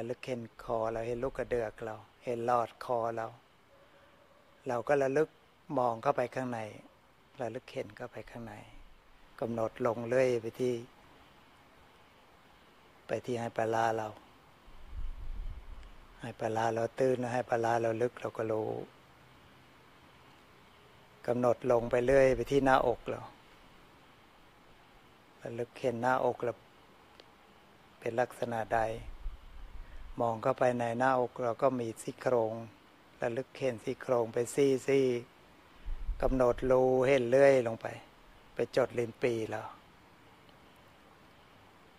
ระลึกเห็นคอเราเห็นลูกกระเดือกเราเห็นหลอดคอเราเราก็ระลึกมองเข้าไปข้างในระลึกเห็นเข้าไปข้างในกำหนดลงเรื่อยไปที่ให้ปลาเราให้ปลาเราตื้นให้ปลาเราลึกเราก็รู้กำหนดลงไปเรื่อยไปที่หน้าอกเราระลึกเห็นหน้าอกเราเป็นลักษณะใดมองเข้าไปในหน้าอกเราก็มีซี่โครงระลึกเห็นซี่โครงไปซี่กำหนดรู้เห็นเรื่อยลงไปจดลิ้นปี่เ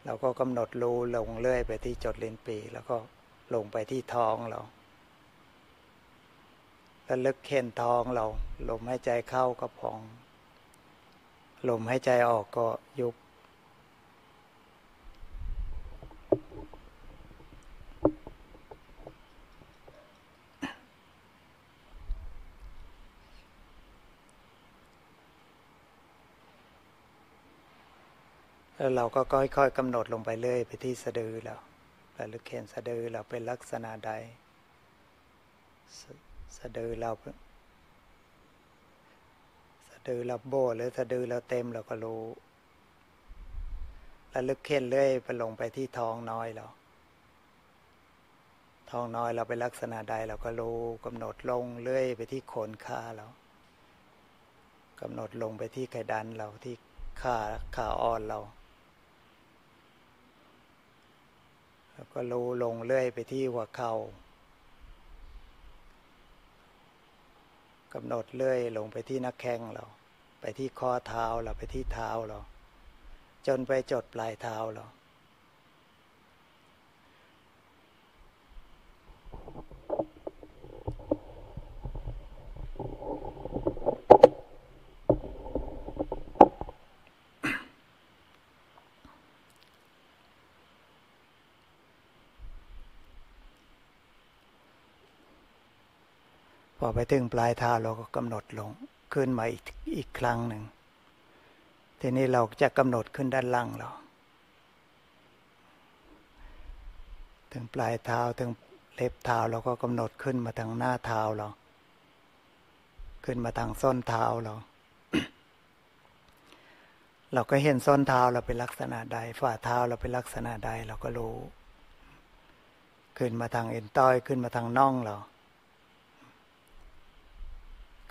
ราก็กำหนดรู้ลงเรื่อยไปที่จดลิ้นปี่แล้วก็ลงไปที่ท้องเราระลึกเห็นท้องเราลมหายใจเข้าก็พองลมหายใจออกก็ยุบแล้วเราก็ค่อยๆกำหนดลงไปเรื่อยไปที่สะดือเราระลึกเห็นสะดือเราเป็นลักษณะใดสะดือเราสะดือเราโบหรือสะดือเราเต็มเราก็รู้ระลึกเห็นเรื่อยไปลงไปที่ท้องน้อยเราท้องน้อยเราเป็นลักษณะใดเราก็รู้กำหนดลงเรื่อยไปที่โคนขาเรากำหนดลงไปที่ไขดันเราที่ขาอ่อนเราแล้วก็รู้ลงเรื่อยไปที่หัวเข่ากำหนดเรื่อยลงไปที่หน้าแข้งเราไปที่ข้อเท้าเราไปที่เท้าเราจนไปจดปลายเท้าเราพอไปถึงปลายเท้าเราก็กำหนดลงขึ้นมาอีกครั้งหนึ่งทีนี้เราจะกำหนดขึ้นด้านล่างเราถึงปลายเท้าถึงเล็บเท้าเราก็กำหนดขึ้นมาทางหน้าเท้าเราขึ้นมาทางส้นเท้าเรา เราก็เห็นส้นเท้าเราเป็นลักษณะใดฝ่าเท้าเราเป็นลักษณะใดเราก็รู้ขึ้นมาทางเอ็นต้อยขึ้นมาทางน่องเรา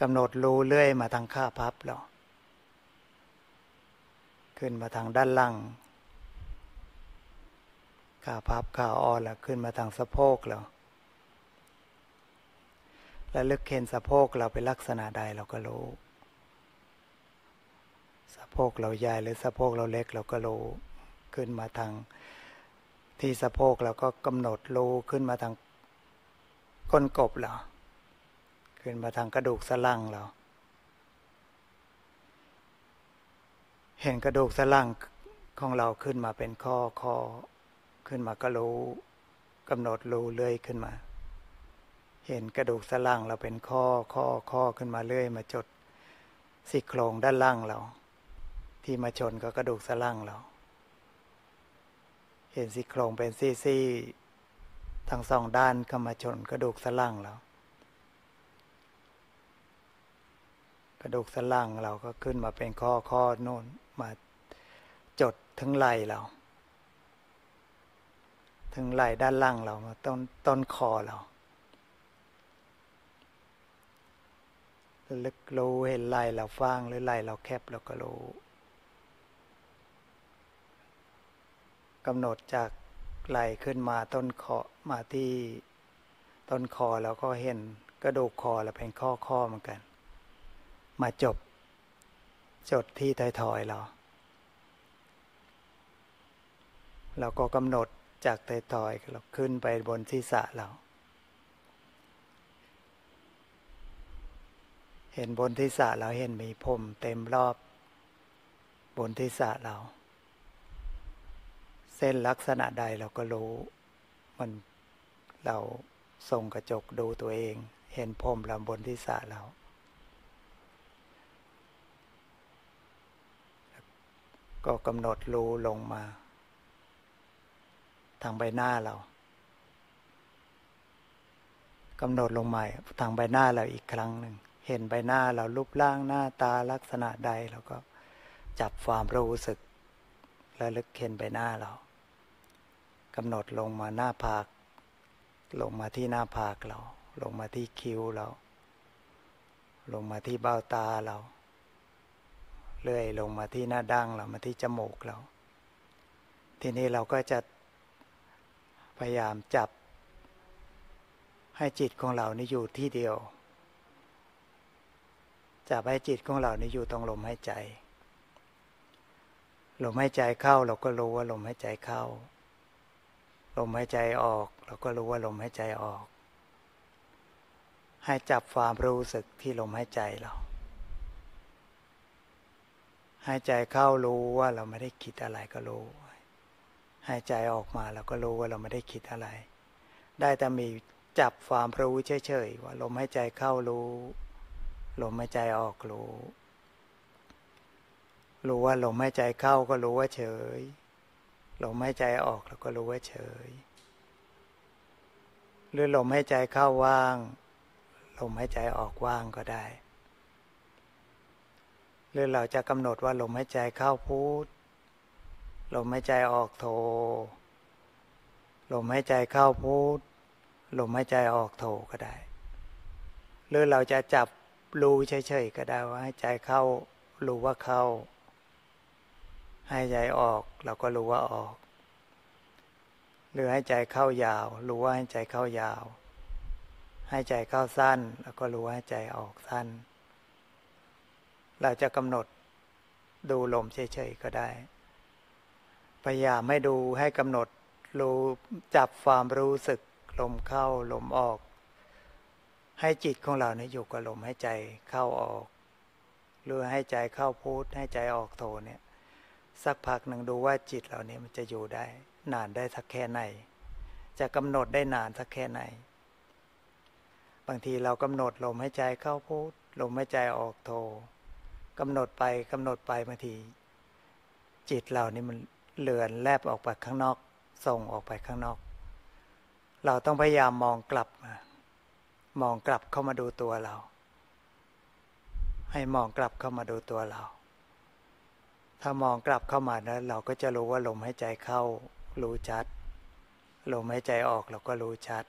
กำหนดรู้เรื่อยมาทางข้าพับเราขึ้นมาทางด้านล่างข้าพับข้าอ่อนเราขึ้นมาทางสะโพกเราระลึกเห็นสะโพกเราเป็นลักษณะใดเราก็รู้สะโพกเราใหญ่หรือสะโพกเราเล็กเราก็รู้ขึ้นมาทางที่สะโพกเราก็กำหนดรู้ขึ้นมาทางก้นกบเราขึ้นมาทางกระดูกสันหลังเราเห็นกระดูกสันหลังของเราขึ้นมาเป็นข้อขึ้นมาก็รู้กำหนดรู้เรื่อยขึ้นมาเห็นกระดูกสันหลังเราเป็นข้อขึ้นมาเรื่อยมาจดซี่โครงด้านล่างเราที่มาชนกับกระดูกสันหลังเราเห็นซี่โครงเป็นซี่ทั้งสองด้านก็มาชนกระดูกสันหลังเรากระดูกสันหลังเราก็ขึ้นมาเป็นข้อโน่นมาจดถึงไหล่เราถึงไหล่ด้านล่างเรามาต้นคอเราลึกรู้เห็นไหล่เราฟ้างหรือไหล่เราแคบเราก็รู้กำหนดจากไหล่ขึ้นมาต้นคอมาที่ต้นคอเราก็เห็นกระดูกคอเราเป็นข้อเหมือนกันมาจดที่ท้ายทอยเราก็กำหนดจากท้ายทอยเราขึ้นไปบนศีรษะเราเห็นบนศีรษะเราเห็นมีผมเต็มรอบบนศีรษะเราเส้นลักษณะใดเราก็รู้มันเราส่งกระจกดูตัวเองเห็นผมเราบนศีรษะเราก็กำหนดรู้ลงมาทางใบหน้าเรา กำหนดลงใหม่ทางใบหน้าเราอีกครั้งหนึ่งเห็นใบหน้าเรารูปร่างหน้าตาลักษณะใดเราก็จับความรู้สึกระลึกเห็นใบหน้าเรากำหนดลงมาหน้าผากลงมาที่หน้าผากเราลงมาที่คิ้วเราลงมาที่เบ้าตาเราเลื่อยลงมาที่หน้าดั้งเรามาที่จมูกเราทีนี้เราก็จะพยายามจับให้จิตของเรานี่อยู่ที่เดียวจับให้จิตของเรานี่อยู่ตรงลมหายใจลมหายใจเข้าเราก็รู้ว่าลมหายใจเข้าลมหายใจออกเราก็รู้ว่าลมหายใจออกให้จับความรู้สึกที่ลมหายใจเราหายใจเข้ารู้ว่าเราไม่ได้คิดอะไรก็รู้หายใจออกมาเราก็รู้ว่าเราไม่ได้คิดอะไรได้แต่มีจับความรู้เฉยๆว่าลมหายใจเข้ารู้ลมหายใจออกรู้รู้ว่าลมหายใจเข้าก็รู้ว่าเฉยลมหายใจออกเราก็รู้ว่าเฉยหรือลมหายใจเข้าว่างลมหายใจออกว่างก็ได้หรือเราจะกำหนดว่าลมหายใจเข้าพุทลมหายใจออกโธลมหายใจเข้าพุทลมหายใจออกโธก็ได้หรือเราจะจับรู้เฉยๆก็ได้ว่าหายใจเข้ารู้ว่าเข้าหายใจออกเราก็รู้ว่าออกหรือหายใจเข้ายาวรู้ว่าหายใจเข้ายาวหายใจเข้าสั้นแล้วก็รู้ว่าหายใจออกสั้นเราจะกำหนดดูลมเฉยๆก็ได้พยายามให้ดูให้กำหนดรู้จับความรู้สึกลมเข้าลมออกให้จิตของเราเนี่ยอยู่กับลมให้ใจเข้าออกหรือให้ใจเข้าพุทให้ใจออกโธเนี่ยสักพักหนึ่งดูว่าจิตเราเนี่ยมันจะอยู่ได้นานได้สักแค่ไหนจะกำหนดได้นานสักแค่ไหนบางทีเรากำหนดลมให้ใจเข้าพุทลมให้ใจออกโธกำหนดไปกำหนดไปบางทีจิตเรานี่มันเลื่อนแลบออกไปข้างนอกส่งออกไปข้างนอกเราต้องพยายามมองกลับมามองกลับเข้ามาดูตัวเราให้มองกลับเข้ามาดูตัวเราถ้ามองกลับเข้ามาแล้วเราก็จะรู้ว่าลมหายใจเข้ารู้ชัดลมหายใจออกเราก็รู้ชัด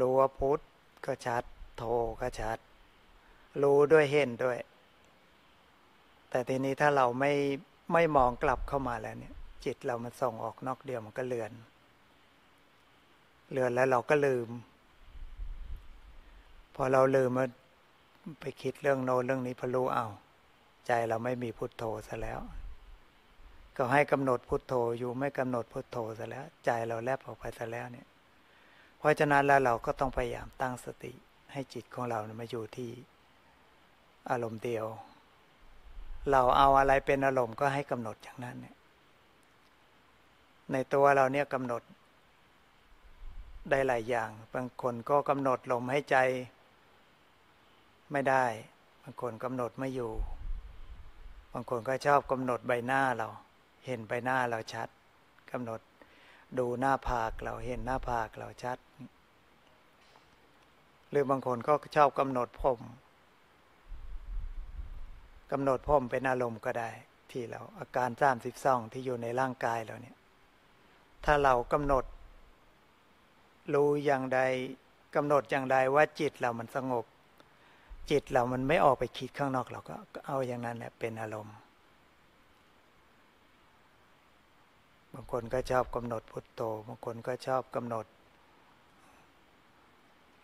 รู้ว่าพุทก็ชัดโธก็ชัดรู้ด้วยเห็นด้วยแต่ทีนี้ถ้าเราไม่มองกลับเข้ามาแล้วเนี่ยจิตเรามันส่งออกนอกเดียวมันก็เลือนแล้วเราก็ลืมพอเราลืมมันไปคิดเรื่องโน้นเรื่องนี้พอรู้เอาใจเราไม่มีพุทโธซะแล้วก็ให้กำหนดพุทโธอยู่ไม่กำหนดพุทโธซะแล้วใจเราแลบออกไปซะแล้วเนี่ยเพราะฉะนั้นแล้วเราก็ต้องพยายามตั้งสติให้จิตของเรามาอยู่ที่อารมณ์เดียวเราเอาอะไรเป็นอารมณ์ก็ให้กำหนดอย่างนั้นเนี่ยในตัวเราเนี่ยกำหนดได้หลายอย่างบางคนก็กำหนดลมหายใจไม่ได้บางคนกำหนดไม่อยู่บางคนก็ชอบกำหนดใบหน้าเราเห็นใบหน้าเราชัดกำหนดดูหน้าผากเราเห็นหน้าผากเราชัดหรือบางคนก็ชอบกำหนดผมกำหนดผมเป็นอารมณ์ก็ได้ที่เราอาการ32ที่อยู่ในร่างกายเราเนี่ยถ้าเรากำหนดรู้อย่างใดกำหนดอย่างใดว่าจิตเรามันสงบจิตเรามันไม่ออกไปคิดข้างนอกเราก็เอาอย่างนั้นแหละเป็นอารมณ์บางคนก็ชอบกำหนดพุทโธบางคนก็ชอบกำหนด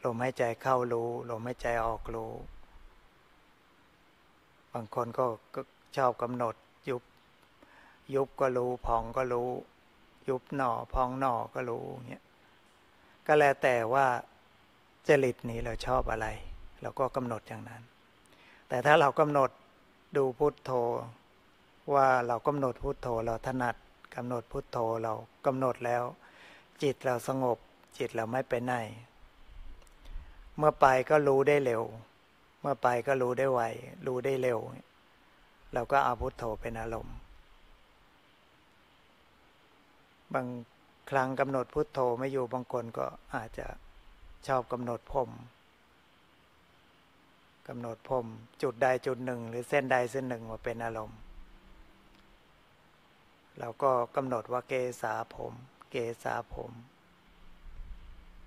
ลมหายใจเข้ารู้ลมหายใจออกรู้บางคนก็ชอบกำหนดยุบก็รู้พองก็รู้ยุบหนอพองหนอก็รู้เงี้ยก็แล้วแต่ว่าจริตนี้เราชอบอะไรเราก็กำหนดอย่างนั้นแต่ถ้าเรากำหนดดูพุทโธว่าเรากำหนดพุทโธเราถนัดกำหนดพุทโธเรากำหนดแล้วจิตเราสงบจิตเราไม่ไปไหนเมื่อไปก็รู้ได้เร็วเมื่อไปก็รู้ได้ไวรู้ได้เร็วเราก็เอาพุทโธเป็นอารมณ์บาง ครั้งกำหนดพุทโธไม่อยู่บางคนก็อาจจะชอบกำหนดพรมจุดใดจุดหนึ่งหรือเส้นใดเส้นหนึ่งมาเป็นอารมณ์เราก็กำหนดว่าเกสาผม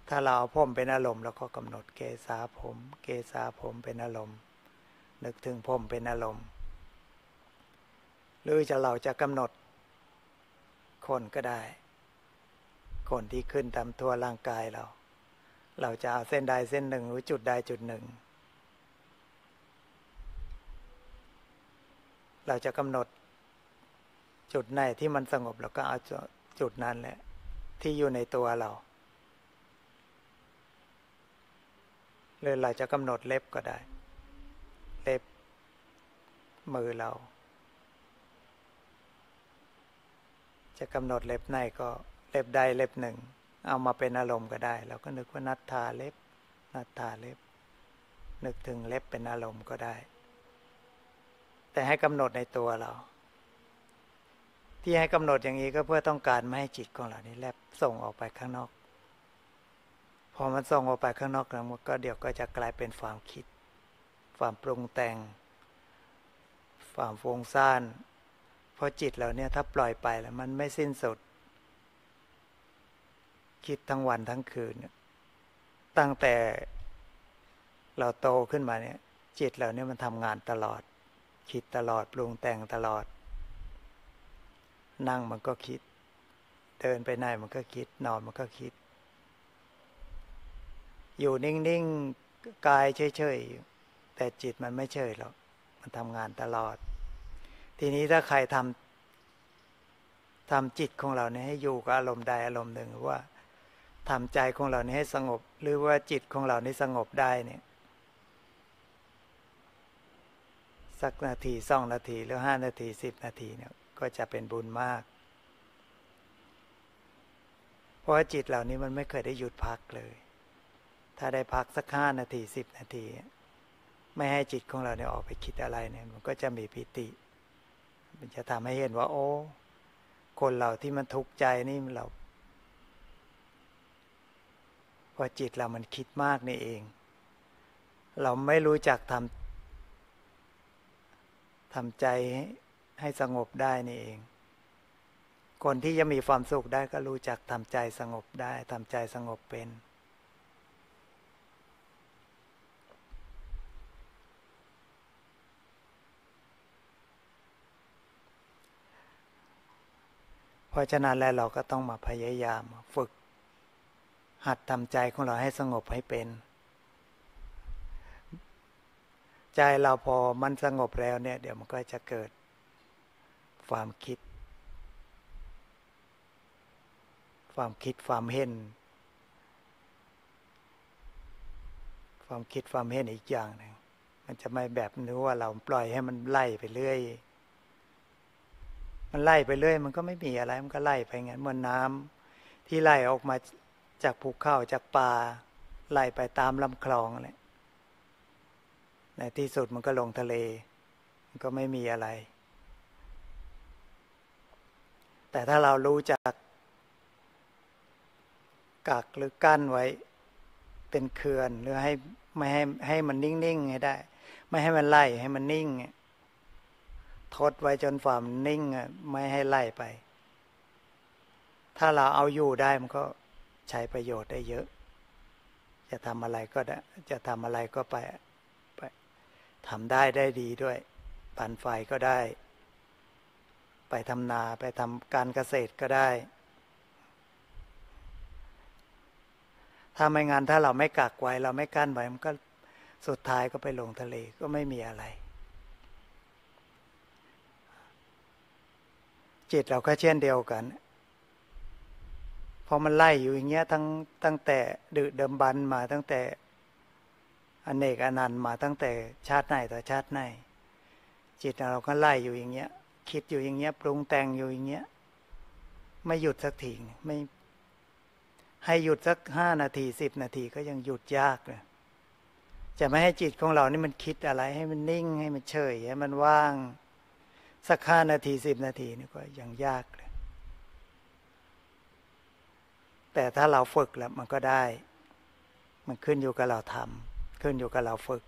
ถ้าเราเอาผมเป็นอารมณ์แล้วก็กำหนดเกสาผมเป็นอารมณ์นึกถึงผมเป็นอารมณ์หรือจะเราจะกำหนดคนก็ได้คนที่ขึ้นตามทั่วร่างกายเราจะเอาเส้นใดเส้นหนึ่งหรือจุดใดจุดหนึ่งเราจะกำหนดจุดไหนที่มันสงบแล้วก็เอาจุดนั้นแหละที่อยู่ในตัวเราหรือเราจะกำหนดเล็บก็ได้เล็บมือเราจะกำหนดเล็บไหนก็เล็บใดเล็บหนึ่งเอามาเป็นอารมณ์ก็ได้เราก็นึกว่านัตถาเล็บนึกถึงเล็บเป็นอารมณ์ก็ได้แต่ให้กำหนดในตัวเราที่ให้กำหนดอย่างนี้ก็เพื่อต้องการไม่ให้จิตของเรานี่แลบส่งออกไปข้างนอกพอมันส่งออกไปข้างนอกแล้วมันก็เดี๋ยวก็จะกลายเป็นความคิดความปรุงแต่งความฟุ้งซ่านเพราะจิตเราเนี่ยถ้าปล่อยไปแล้วมันไม่สิ้นสุดคิดทั้งวันทั้งคืนตั้งแต่เราโตขึ้นมาเนี่ยจิตเราเนี่ยมันทำงานตลอดคิดตลอดปรุงแต่งตลอดนั่งมันก็คิดเดินไปไหนมันก็คิดนอนมันก็คิดอยู่นิ่งๆกายเฉยๆแต่จิตมันไม่เฉยหรอกมันทำงานตลอดทีนี้ถ้าใครทำจิตของเราเนี่ยให้อยู่กับอารมณ์ใดอารมณ์หนึ่งหรือว่าทำใจของเราเนี่ยให้สงบหรือว่าจิตของเราเนี่ยสงบได้เนี่ยสักนาที2นาทีหรือ5นาที10นาทีเนี่ยก็จะเป็นบุญมากเพราะจิตเหล่านี้มันไม่เคยได้หยุดพักเลยถ้าได้พักสัก5นาที10นาทีไม่ให้จิตของเราเนี่ยออกไปคิดอะไรเนี่ยมันก็จะมีปิติมันจะทำให้เห็นว่าโอ้คนเราที่มันทุกข์ใจนี่เราเพราะจิตเรามันคิดมากนี่เองเราไม่รู้จักทำใจให้สงบได้นี่เองคนที่จะมีความสุขได้ก็รู้จักทำใจสงบได้ทำใจสงบเป็นเพราะฉะนั้นแล้วเราก็ต้องมาพยายามฝึกหัดทำใจของเราให้สงบให้เป็นใจเราพอมันสงบแล้วเนี่ยเดี๋ยวมันก็จะเกิดความคิดความเห็นอีกอย่างหนึ่งมันจะไม่แบบนึกว่าเราปล่อยให้มันไล่ไปเรื่อยมันก็ไม่มีอะไรมันก็ไล่ไปงั้นเหมือนน้ำที่ไล่ออกมาจากภูเขาจากป่าไล่ไปตามลำคลองแหละในที่สุดมันก็ลงทะเลมันก็ไม่มีอะไรแต่ถ้าเรารู้จักกักหรือกั้นไว้เป็นเขื่อนหรือให้ไม่ให้มันนิ่งๆให้ได้ไม่ให้มันไล่ให้มันนิ่งทดไว้จนฝ่ามันนิ่งไม่ให้ไล่ไปถ้าเราเอาอยู่ได้มันก็ใช้ประโยชน์ได้เยอะจะทำอะไรก็ได้จะทำอะไรก็ไปทำได้ดีด้วยปั่นไฟก็ได้ไปทำนาไปทำการเกษตรก็ได้ถ้าไม่งั้นถ้าเราไม่กักไว้เราไม่กั้นไว้มันก็สุดท้ายก็ไปลงทะเลก็ไม่มีอะไรจิตเราก็เช่นเดียวกันพอมันไล่อยู่อย่างเงี้ยตั้งแต่ดึกดำบรรพ์มาตั้งแต่อเนกอนันต์มาตั้งแต่ชาติไหนต่อชาติไหนจิตเราก็ไล่อยู่อย่างเงี้ยคิดอยู่อย่างเงี้ยปรุงแต่งอยู่อย่างเงี้ยไม่หยุดสักทีไม่ให้หยุดสัก5นาที10นาทีก็ยังหยุดยากเลยจะไม่ให้จิตของเรานี่มันคิดอะไรให้มันนิ่งให้มันเฉยให้มันว่างสัก5นาที10นาทีนี่ก็ยังยากเลย แต่ถ้าเราฝึกแล้วมันก็ได้มันขึ้นอยู่กับเราทำขึ้นอยู่กับเราฝึก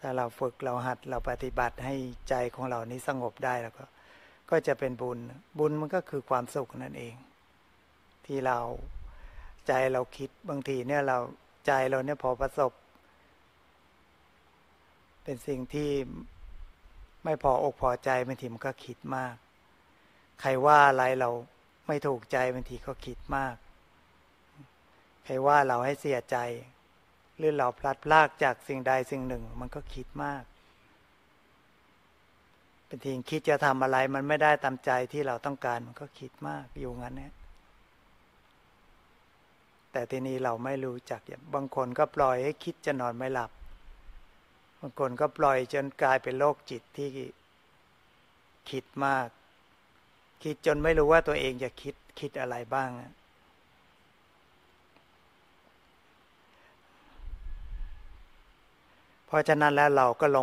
ถ้าเราฝึกเราหัดเราปฏิบัติให้ใจของเรานี้สงบได้แล้วก็จะเป็นบุญบุญมันก็คือความสุขนั่นเองที่เราใจเราคิดบางทีเนี่ยเราใจเราเนี่ยพอประสบเป็นสิ่งที่ไม่พออกพอใจบางทีมันก็คิดมากใครว่าอะไรเราไม่ถูกใจบางทีก็คิดมากใครว่าเราให้เสียใจหรือเราพลัดพรากจากสิ่งใดสิ่งหนึ่งมันก็คิดมากเป็นทีคิดจะทำอะไรมันไม่ได้ตามใจที่เราต้องการมันก็คิดมากอยู่งั้นเนี่ยแต่ทีนี้เราไม่รู้จักบางคนก็ปล่อยให้คิดจะนอนไม่หลับบางคนก็ปล่อยจนกลายเป็นโรคจิตที่คิดมากคิดจนไม่รู้ว่าตัวเองจะคิดอะไรบ้างเพราะฉะนั้นแล้วเราก็ล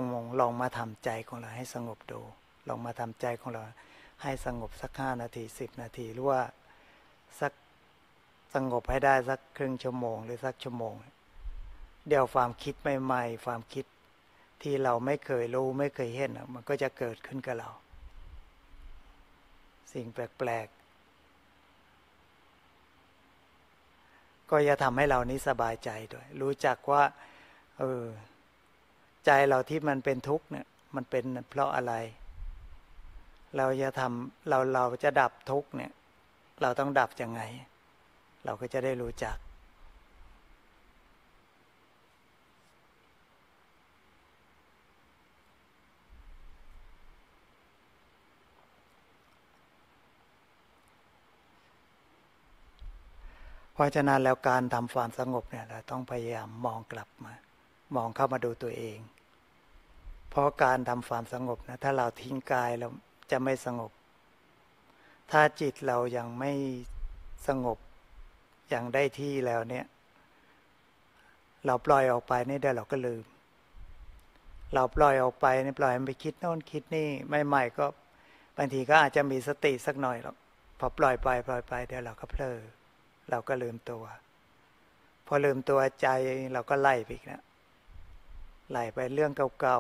องมาทำใจของเราให้สงบดูลองมาทำใจของเราให้สงบสัก5 นาที10 นาทีหรือว่าสักสงบให้ได้สักครึ่งชั่วโมงหรือสักชั่วโมงเดี๋ยวความคิดใหม่ๆความคิดที่เราไม่เคยรู้ไม่เคยเห็นมันก็จะเกิดขึ้นกับเราสิ่งแปลกๆก็จะทำให้เรานี้สบายใจด้วยรู้จักว่าใจเราที่มันเป็นทุกข์เนี่ยมันเป็นเพราะอะไรเราจะทำเราจะดับทุกข์เนี่ยเราต้องดับยังไงเราก็จะได้รู้จักเพราะฉะนั้นแล้วการทำความสงบเนี่ยเราต้องพยายามมองกลับมามองเข้ามาดูตัวเองเพราะการทำความสงบนะถ้าเราทิ้งกายเราจะไม่สงบถ้าจิตเรายังไม่สงบอย่างได้ที่แล้วเนี่ยเราปล่อยออกไปนี่เดี๋ยวเราก็ลืมเราปล่อยออกไปนี่ปล่อยมันไปคิดโน่นคิดนี่ใหม่ๆก็บางทีก็อาจจะมีสติสักหน่อยหรอกพอปล่อยไปเดี๋ยวเราก็เผลอเราก็ลืมตัวพอลืมตัวใจเราก็ไล่ไปอีกนะไหลไปเรื่องเก่า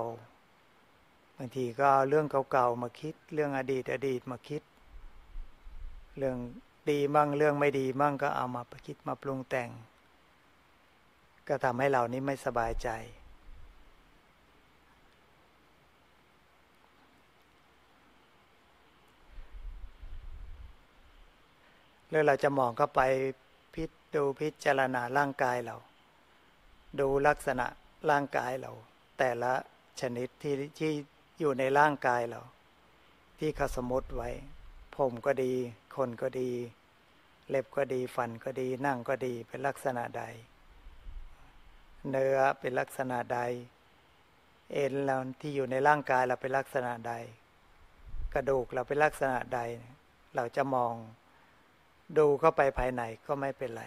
ๆบางทีก็เรื่องเก่าๆมาคิดเรื่องอดีตมาคิดเรื่องดีมั่งเรื่องไม่ดีมั่งก็เอามาประคิดมาปรุงแต่งก็ทำให้เรานี้ไม่สบายใจแล้วเราจะมองเข้าไปพิจารณาร่างกายเราดูลักษณะร่างกายเราแต่ละชนิดที่อยู่ในร่างกายเราที่เขาสมมติไว้ผมก็ดีขนก็ดีเล็บก็ดีฟันก็ดีหนังก็ดีเป็นลักษณะใดเนื้อเป็นลักษณะใดเอ็นเราที่อยู่ในร่างกายเราเป็นลักษณะใดกระดูกเราเป็นลักษณะใดเราจะมองดูเข้าไปภายในก็ไม่เป็นไร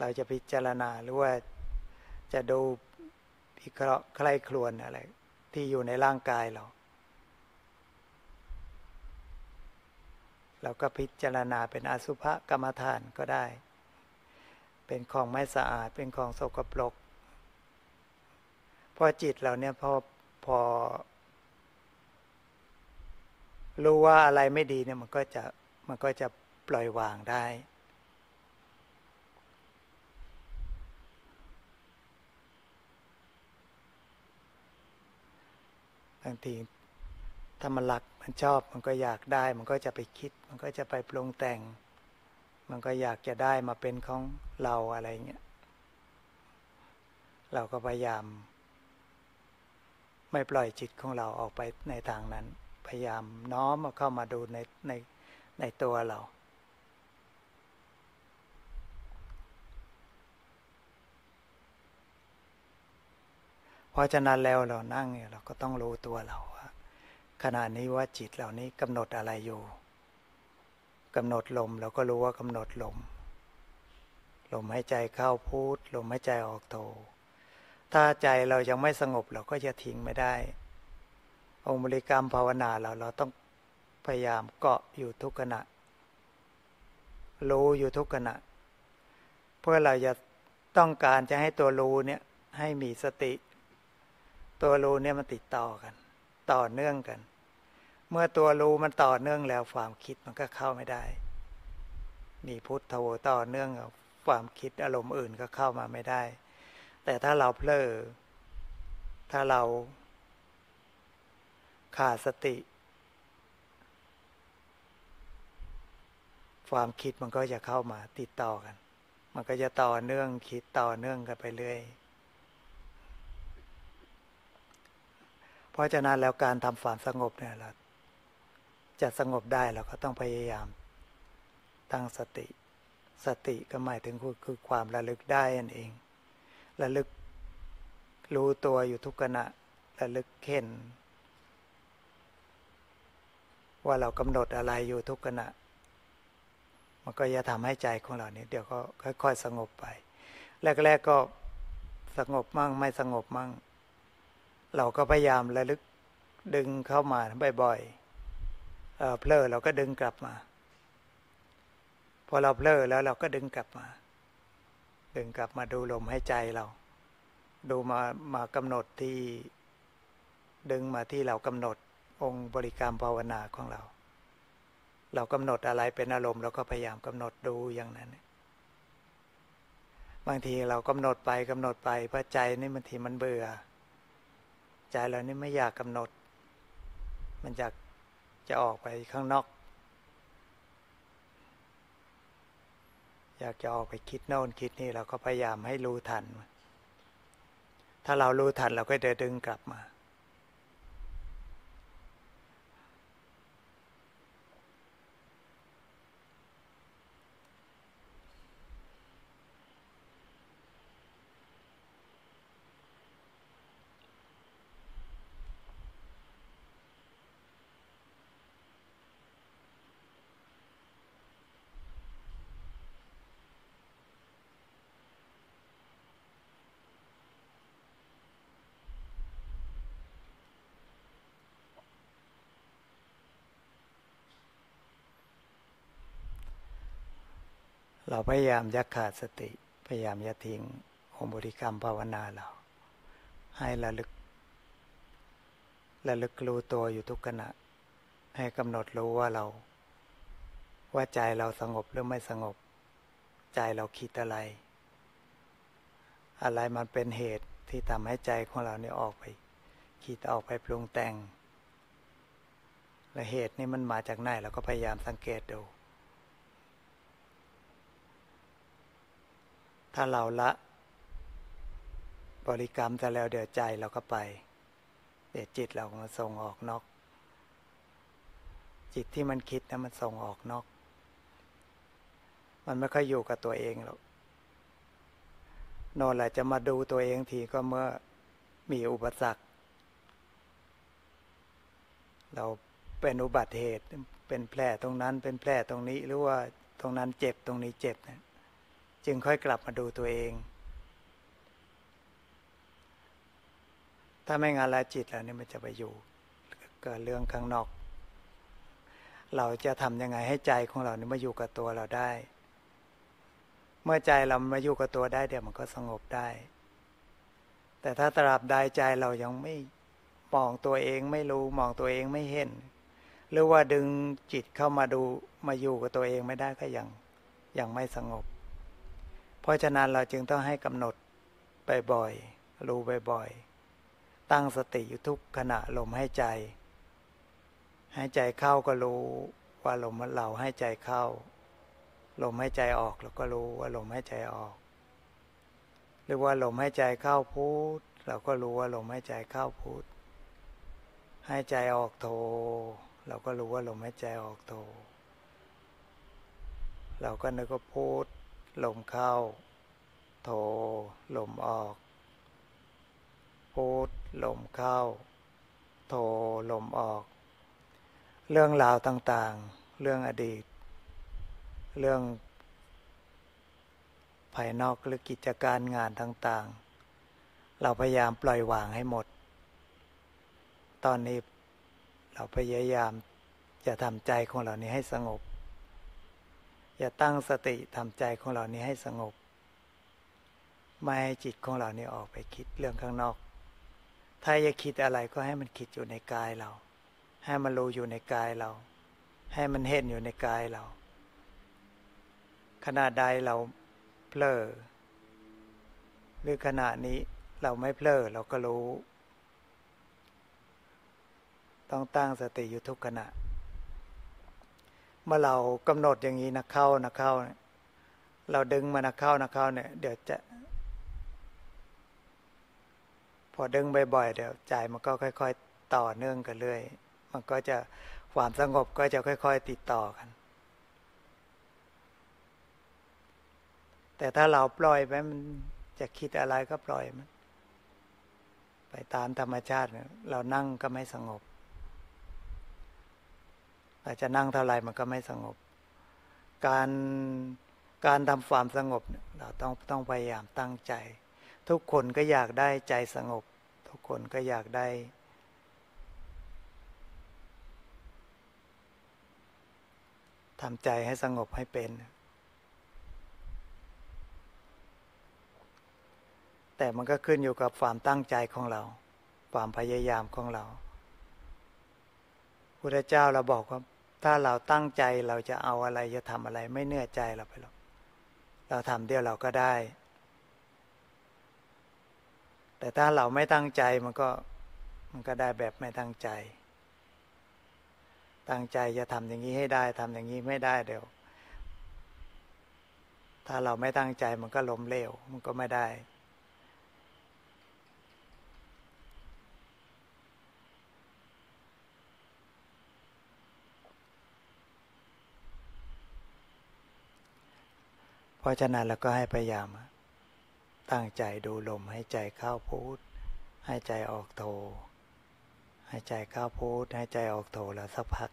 เราจะพิจารณาหรือว่าจะดูพิเคราะห์ใคร่ครวญอะไรที่อยู่ในร่างกายเราก็พิจารณาเป็นอสุภกรรมฐานก็ได้เป็นของไม่สะอาดเป็นของสกปรกพอจิตเราเนี่ยพอรู้ว่าอะไรไม่ดีเนี่ยมันก็จะปล่อยวางได้บางทีถ้ามันรักมันชอบมันก็อยากได้มันก็จะไปคิดมันก็จะไปปรุงแต่งมันก็อยากจะได้มาเป็นของเราอะไรเงี้ยเราก็พยายามไม่ปล่อยจิตของเราออกไปในทางนั้นพยายามน้อมเข้ามาดูในตัวเราเพราะฉะนั้นแล้วเรานั่งเนี่ยเราก็ต้องรู้ตัวเราว่าขณะนี้ว่าจิตเหล่านี้กำหนดอะไรอยู่กำหนดลมเราก็รู้ว่ากำหนดลมหายใจเข้าพุทลมหายใจออกโท ถ้าใจเรายังไม่สงบเราก็จะทิ้งไม่ได้องค์บริกรรมภาวนาเราต้องพยายามเกาะอยู่ทุกขณะรู้อยู่ทุกขณะเพื่อเราจะต้องการจะให้ตัวรู้เนี่ยให้มีสติตัวรู้เนี่ยมันติดต่อกันต่อเนื่องกันเมื่อตัวรู้มันต่อเนื่องแล้วความคิดมันก็เข้าไม่ได้มีพุทโธต่อเนื่องกับความคิดอารมณ์อื่นก็เข้ามาไม่ได้แต่ถ้าเราเผลอถ้าเราขาดสติความคิดมันก็จะเข้ามาติดต่อกันมันก็จะต่อเนื่องคิดต่อเนื่องกันไปเรื่อยเพราะฉะนั้นแล้วการทำความสงบเนี่ยเราจะสงบได้เราก็ต้องพยายามตั้งสติสติก็หมายถึงคือความระลึกได้นั่นเองระลึกรู้ตัวอยู่ทุกขณะระลึกเห็นว่าเรากำหนดอะไรอยู่ทุกขณะมันก็จะทำให้ใจของเราเนี่ยเดี๋ยวก็ค่อยๆสงบไปแรกๆก็สงบมั่งไม่สงบมั่งเราก็พยายามระลึกดึงเข้ามาบ่อยๆเผลอเราก็ดึงกลับมาพอเราเผลอแล้วเราก็ดึงกลับมาดูลมหายใจเราดูมากำหนดที่ดึงมาที่เรากำหนดองค์บริกรรมภาวนาของเราเรากำหนดอะไรเป็นอารมณ์เราก็พยายามกำหนดดูอย่างนั้นบางทีเรากำหนดไปเพราะใจนี่บางทีมันเบื่อใจเรานี่ไม่อยากกำหนดมันอยากจะออกไปข้างนอกอยากจะออกไปคิดโน่นคิดนี่เราก็พยายามให้รู้ทันถ้าเรารู้ทันเราก็จะดึงกลับมาเราพยายามอย่าขาดสติพยายามอย่าทิ้งองค์บริกรรมภาวนาเราให้ระลึกรู้ตัวอยู่ทุกขณะให้กำหนดรู้ว่าใจเราสงบหรือไม่สงบใจเราคิดอะไรมันเป็นเหตุที่ทำให้ใจของเราเนี่ยออกไปคิดออกไปปรุงแต่งและเหตุนี่มันมาจากไหนเราก็พยายามสังเกตดูถ้าเราละบริกรรมแต่แล้วเดี๋ยวใจเราก็ไปเดี๋ยวจิตเรามาส่งออกนอกจิตที่มันคิดนะมันส่งออกนอกมันไม่ค่อยอยู่กับตัวเองหรอกโน่นแหละจะมาดูตัวเองทีก็เมื่อมีอุปสรรคเราเป็นอุบัติเหตุเป็นแผลตรงนั้นเป็นแผลตรงนี้หรือว่าตรงนั้นเจ็บตรงนี้เจ็บนะจึงค่อยกลับมาดูตัวเองถ้าไม่งั้นแล้วจิตเราเนี่ยมันจะไปอยู่กับเรื่องข้างนอกเราจะทำยังไงให้ใจของเราเนี่ยมาอยู่กับตัวเราได้เมื่อใจเรามาอยู่กับตัวได้เดี๋ยวมันก็สงบได้แต่ถ้าตราบใดใจเรายังไม่มองตัวเองไม่รู้มองตัวเองไม่เห็นหรือว่าดึงจิตเข้ามาดูมาอยู่กับตัวเองไม่ได้ก็ยังไม่สงบเพราะฉะนั้นเราจึงต้องให้กำหนดบ่อยๆรู้บ่อยๆตั้งสติอยู่ทุกขณะลมหายใจเข้าก็รู้ว่าลมเราหายใจเข้าลมหายใจออกเราก็รู้ว่าลมหายใจออกหรือว่าลมหายใจเข้าพุทเราก็รู้ว่าลมหายใจเข้าพุทหายใจออกโทเราก็รู้ว่าลมหายใจออกโทเราก็นึกว่าพุทลมเข้าโทลมออกพุทลมเข้าโทลมออกเรื่องราวต่างๆเรื่องอดีตเรื่องภายนอกหรือกิจการงานต่างๆ เราพยายามปล่อยวางให้หมดตอนนี้เราพยายามอย่าทำใจของเรานี้ให้สงบอย่าตั้งสติทำใจของเรานี้ให้สงบไม่ให้จิตของเรานี้ออกไปคิดเรื่องข้างนอกถ้าจะคิดอะไรก็ให้มันคิดอยู่ในกายเราให้มันรู้อยู่ในกายเราให้มันเห็นอยู่ในกายเราขณะใดเราเผลอหรือขณะนี้เราไม่เผลอเราก็รู้ต้องตั้งสติอยู่ทุกขณะเมื่อเรากำหนดอย่างนี้นะเข้านะเข้าเราดึงมานะเข้านะเข้าเนี่ยเดี๋ยวจะพอดึงบ่อยๆเดี๋ยวใจมันก็ค่อยๆต่อเนื่องกันเรื่อยมันก็จะความสงบก็จะค่อยๆติดต่อกันแต่ถ้าเราปล่อยไปมันจะคิดอะไรก็ปล่อยมันไปตามธรรมชาติเรานั่งก็ไม่สงบเราจะนั่งเท่าไรมันก็ไม่สงบการทำความสงบเราต้องพยายามตั้งใจทุกคนก็อยากได้ใจสงบทุกคนก็อยากได้ทำใจให้สงบให้เป็นแต่มันก็ขึ้นอยู่กับความตั้งใจของเราความพยายามของเราพุทธเจ้าเราบอกว่าถ้าเราตั้งใจเราจะเอาอะไรจะทำอะไรไม่เหนื่อยใจเราไปหรอกเราทำเดียวเราก็ได้แต่ถ้าเราไม่ตั้งใจมันก็ได้แบบไม่ตั้งใจตั้งใจจะทำอย่างนี้ให้ได้ทำอย่างนี้ไม่ได้เดี๋ยวถ้าเราไม่ตั้งใจมันก็ล้มเหลวมันก็ไม่ได้เพราะฉะนั้นเราก็ให้พยายามตั้งใจดูลมให้ใจเข้าพุทให้ใจออกโทให้ใจเข้าพุทให้ใจออกโทแล้วสักพัก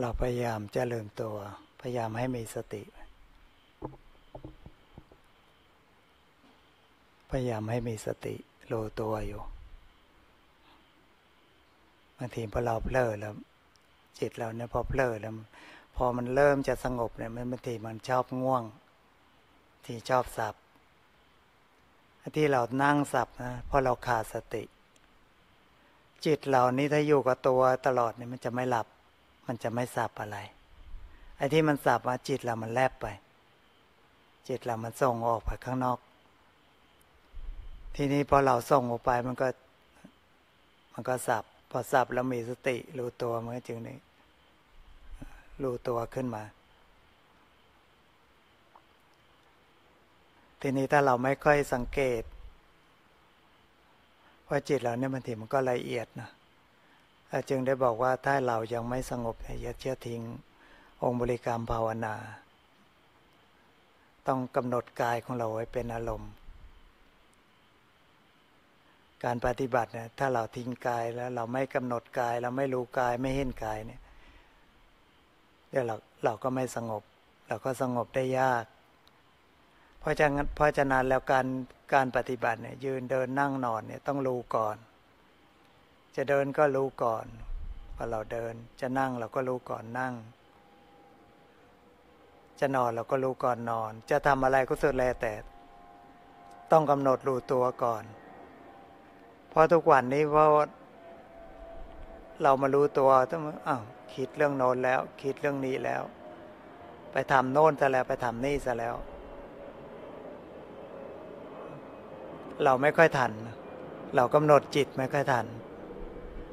เราพยายามเจริญตัวพยายามให้มีสติพยายามให้มีสติรู้ตัวอยู่บางทีพอเราเผลอแล้วจิตเราเนี่ยพอเผลอแล้วพอมันเริ่มจะสงบเนี่ยมันบางทีมันชอบง่วงที่ชอบสับที่เรานั่งสับนะเพราะเราขาดสติจิตเรานี่ถ้าอยู่กับตัวตลอดเนี่ยมันจะไม่หลับมันจะไม่สับอะไรไอ้ที่มันสับว่าจิตเรามันแลบไปจิตเรามันส่งออกไปข้างนอกทีนี้พอเราส่งออกไปมันก็สับพอสับแล้วมีสติรู้ตัวมันก็จึงนี่รู้ตัวขึ้นมาทีนี้ถ้าเราไม่ค่อยสังเกตว่าจิตเราเนี่ยบางทีมันก็ละเอียดนะจึงได้บอกว่าถ้าเรายังไม่สงบอย่าเชื่อทิ้งองค์บริกรรมภาวนาต้องกำหนดกายของเราไว้เป็นอารมณ์การปฏิบัติเนี่ยถ้าเราทิ้งกายแล้วเราไม่กำหนดกายเราไม่รู้กายไม่เห็นกายเนี่ย เดี๋ยวเราก็ไม่สงบเราก็สงบได้ยากเพราะฉะนั้นแล้วการปฏิบัติเนี่ยยืนเดินนั่งนอนเนี่ยต้องรู้ก่อนจะเดินก็รู้ก่อนว่าเราเดินจะนั่งเราก็รู้ก่อนนั่งจะนอนเราก็รู้ก่อนนอนจะทำอะไรก็สุดแลแต่ต้องกำหนดรู้ตัวก่อนเพราะทุกวันนี้ว่าเรามารู้ตัวต้องคิดเรื่องโน้นแล้วคิดเรื่องนี้แล้วไปทำโน้นซะแล้วไปทำนี่ซะแล้วเราไม่ค่อยทันเรากำหนดจิตไม่ค่อยทัน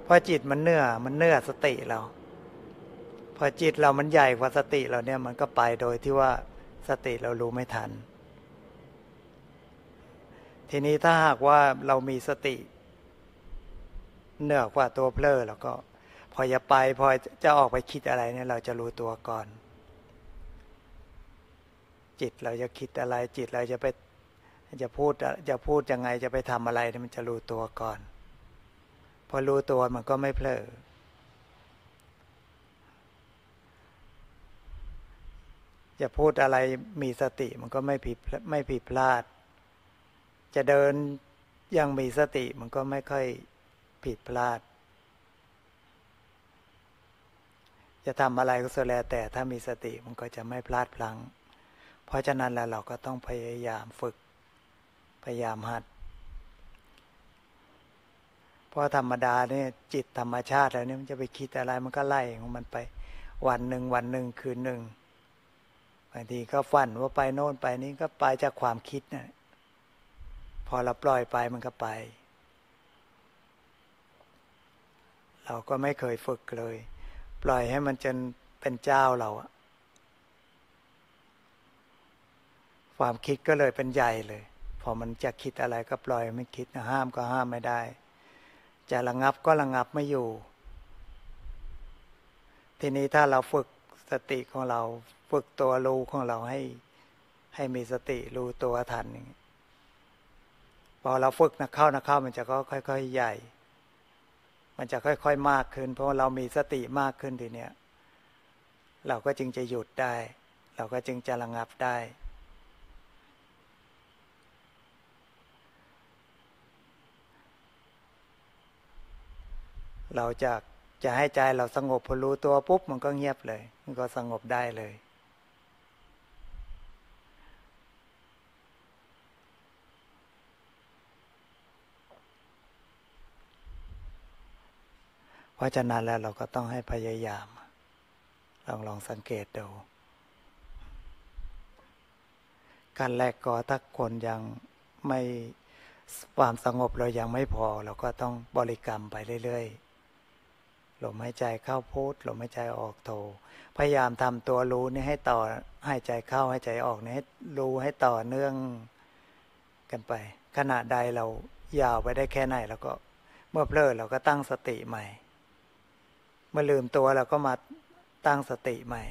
เพราะจิตมันเนื่อสติเราพอจิตเรามันใหญ่กว่าสติเราเนี่ยมันก็ไปโดยที่ว่าสติเรารู้ไม่ทันทีนี้ถ้าหากว่าเรามีสติเหนือกว่าตัวเพลอแล้วก็พอจะไปพอจะออกไปคิดอะไรเนี่ยเราจะรู้ตัวก่อนจิตเราจะคิดอะไรจิตเราจะไปจะพูดยังไงจะไปทำอะไรมันจะรู้ตัวก่อนพอรู้ตัวมันก็ไม่เพลอจะพูดอะไรมีสติมันก็ไม่ผิดพลาดจะเดินยังมีสติมันก็ไม่ค่อยผิดพลาดจะทำอะไรก็สุดแล้วแต่ถ้ามีสติมันก็จะไม่พลาดพลั้งเพราะฉะนั้นแล้วเราก็ต้องพยายามฝึกพยายามหัดเพราะธรรมดาเนี่ยจิตธรรมชาติแล้วเนี่ยมันจะไปคิดอะไรมันก็ไล่ของมันไปวันหนึ่งคืนหนึ่งบางทีก็ฝันว่าไปโน่นไปนี่ก็ไปจากความคิดนะพอเราปล่อยไปมันก็ไปเราก็ไม่เคยฝึกเลยปล่อยให้มันจนเป็นเจ้าเราอะความคิดก็เลยเป็นใหญ่เลยพอมันจะคิดอะไรก็ปล่อยไม่คิดห้ามก็ห้ามไม่ได้จะระงับก็ระงับไม่อยู่ทีนี้ถ้าเราฝึกสติของเราฝึกตัวรู้ของเราให้มีสติรู้ตัวทันพอเราฝึกนักเข้ามันจะก็ค่อยๆใหญ่มันจะค่อยๆมากขึ้นเพราะเรามีสติมากขึ้นทีเนี้ยเราก็จึงจะหยุดได้เราก็จึงจะระงับได้เราจะให้ใจเราสงบพอรู้ตัวปุ๊บมันก็เงียบเลยมันก็สงบได้เลยเพราะฉะนั้นแล้วเราก็ต้องให้พยายามลองสังเกตดูการแรกก็ถ้าคนยังไม่ความสงบเรายังไม่พอเราก็ต้องบริกรรมไปเรื่อยๆลมหายใจเข้าพุทลมหายใจออกโทพยายามทำตัวรู้นี่ให้ต่อหายใจเข้าหายใจออกนี่ให้รู้ให้ต่อเนื่องกันไปขณะใดเรายาวไปได้แค่ไหนแล้วก็เมื่อเพลิดเราก็ตั้งสติใหม่เมื่อลืมตัวเราก็มาตั้งสติใหม่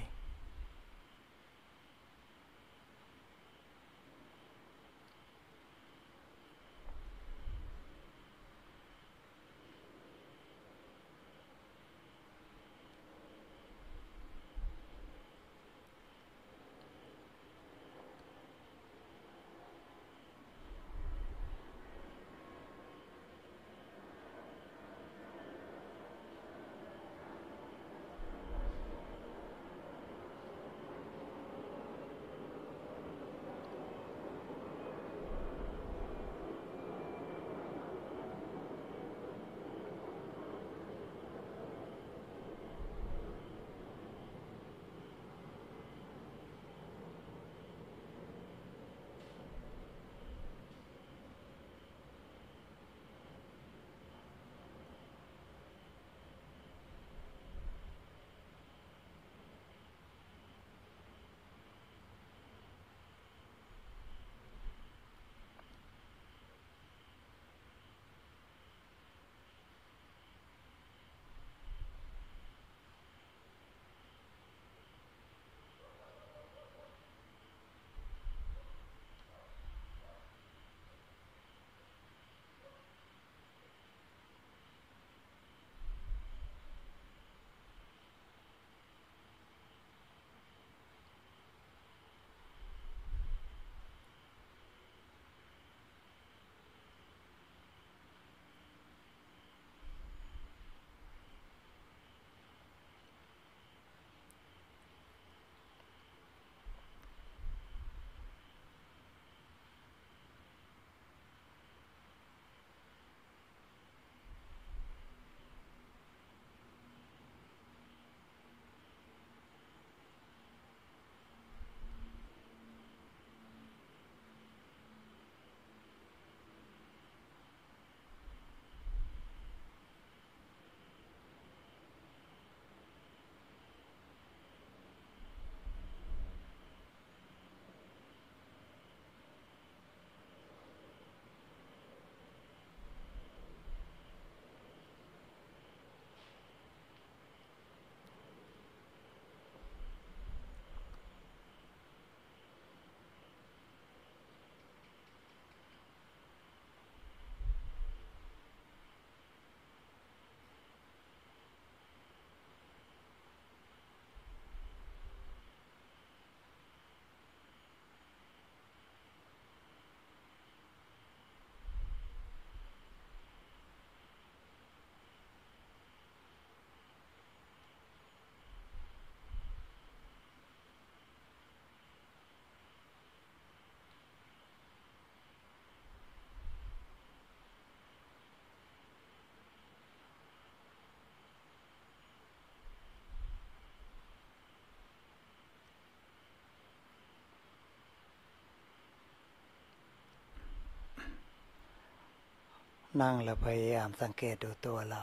นั่งแล้วพยายามสังเกตดูตัวเรา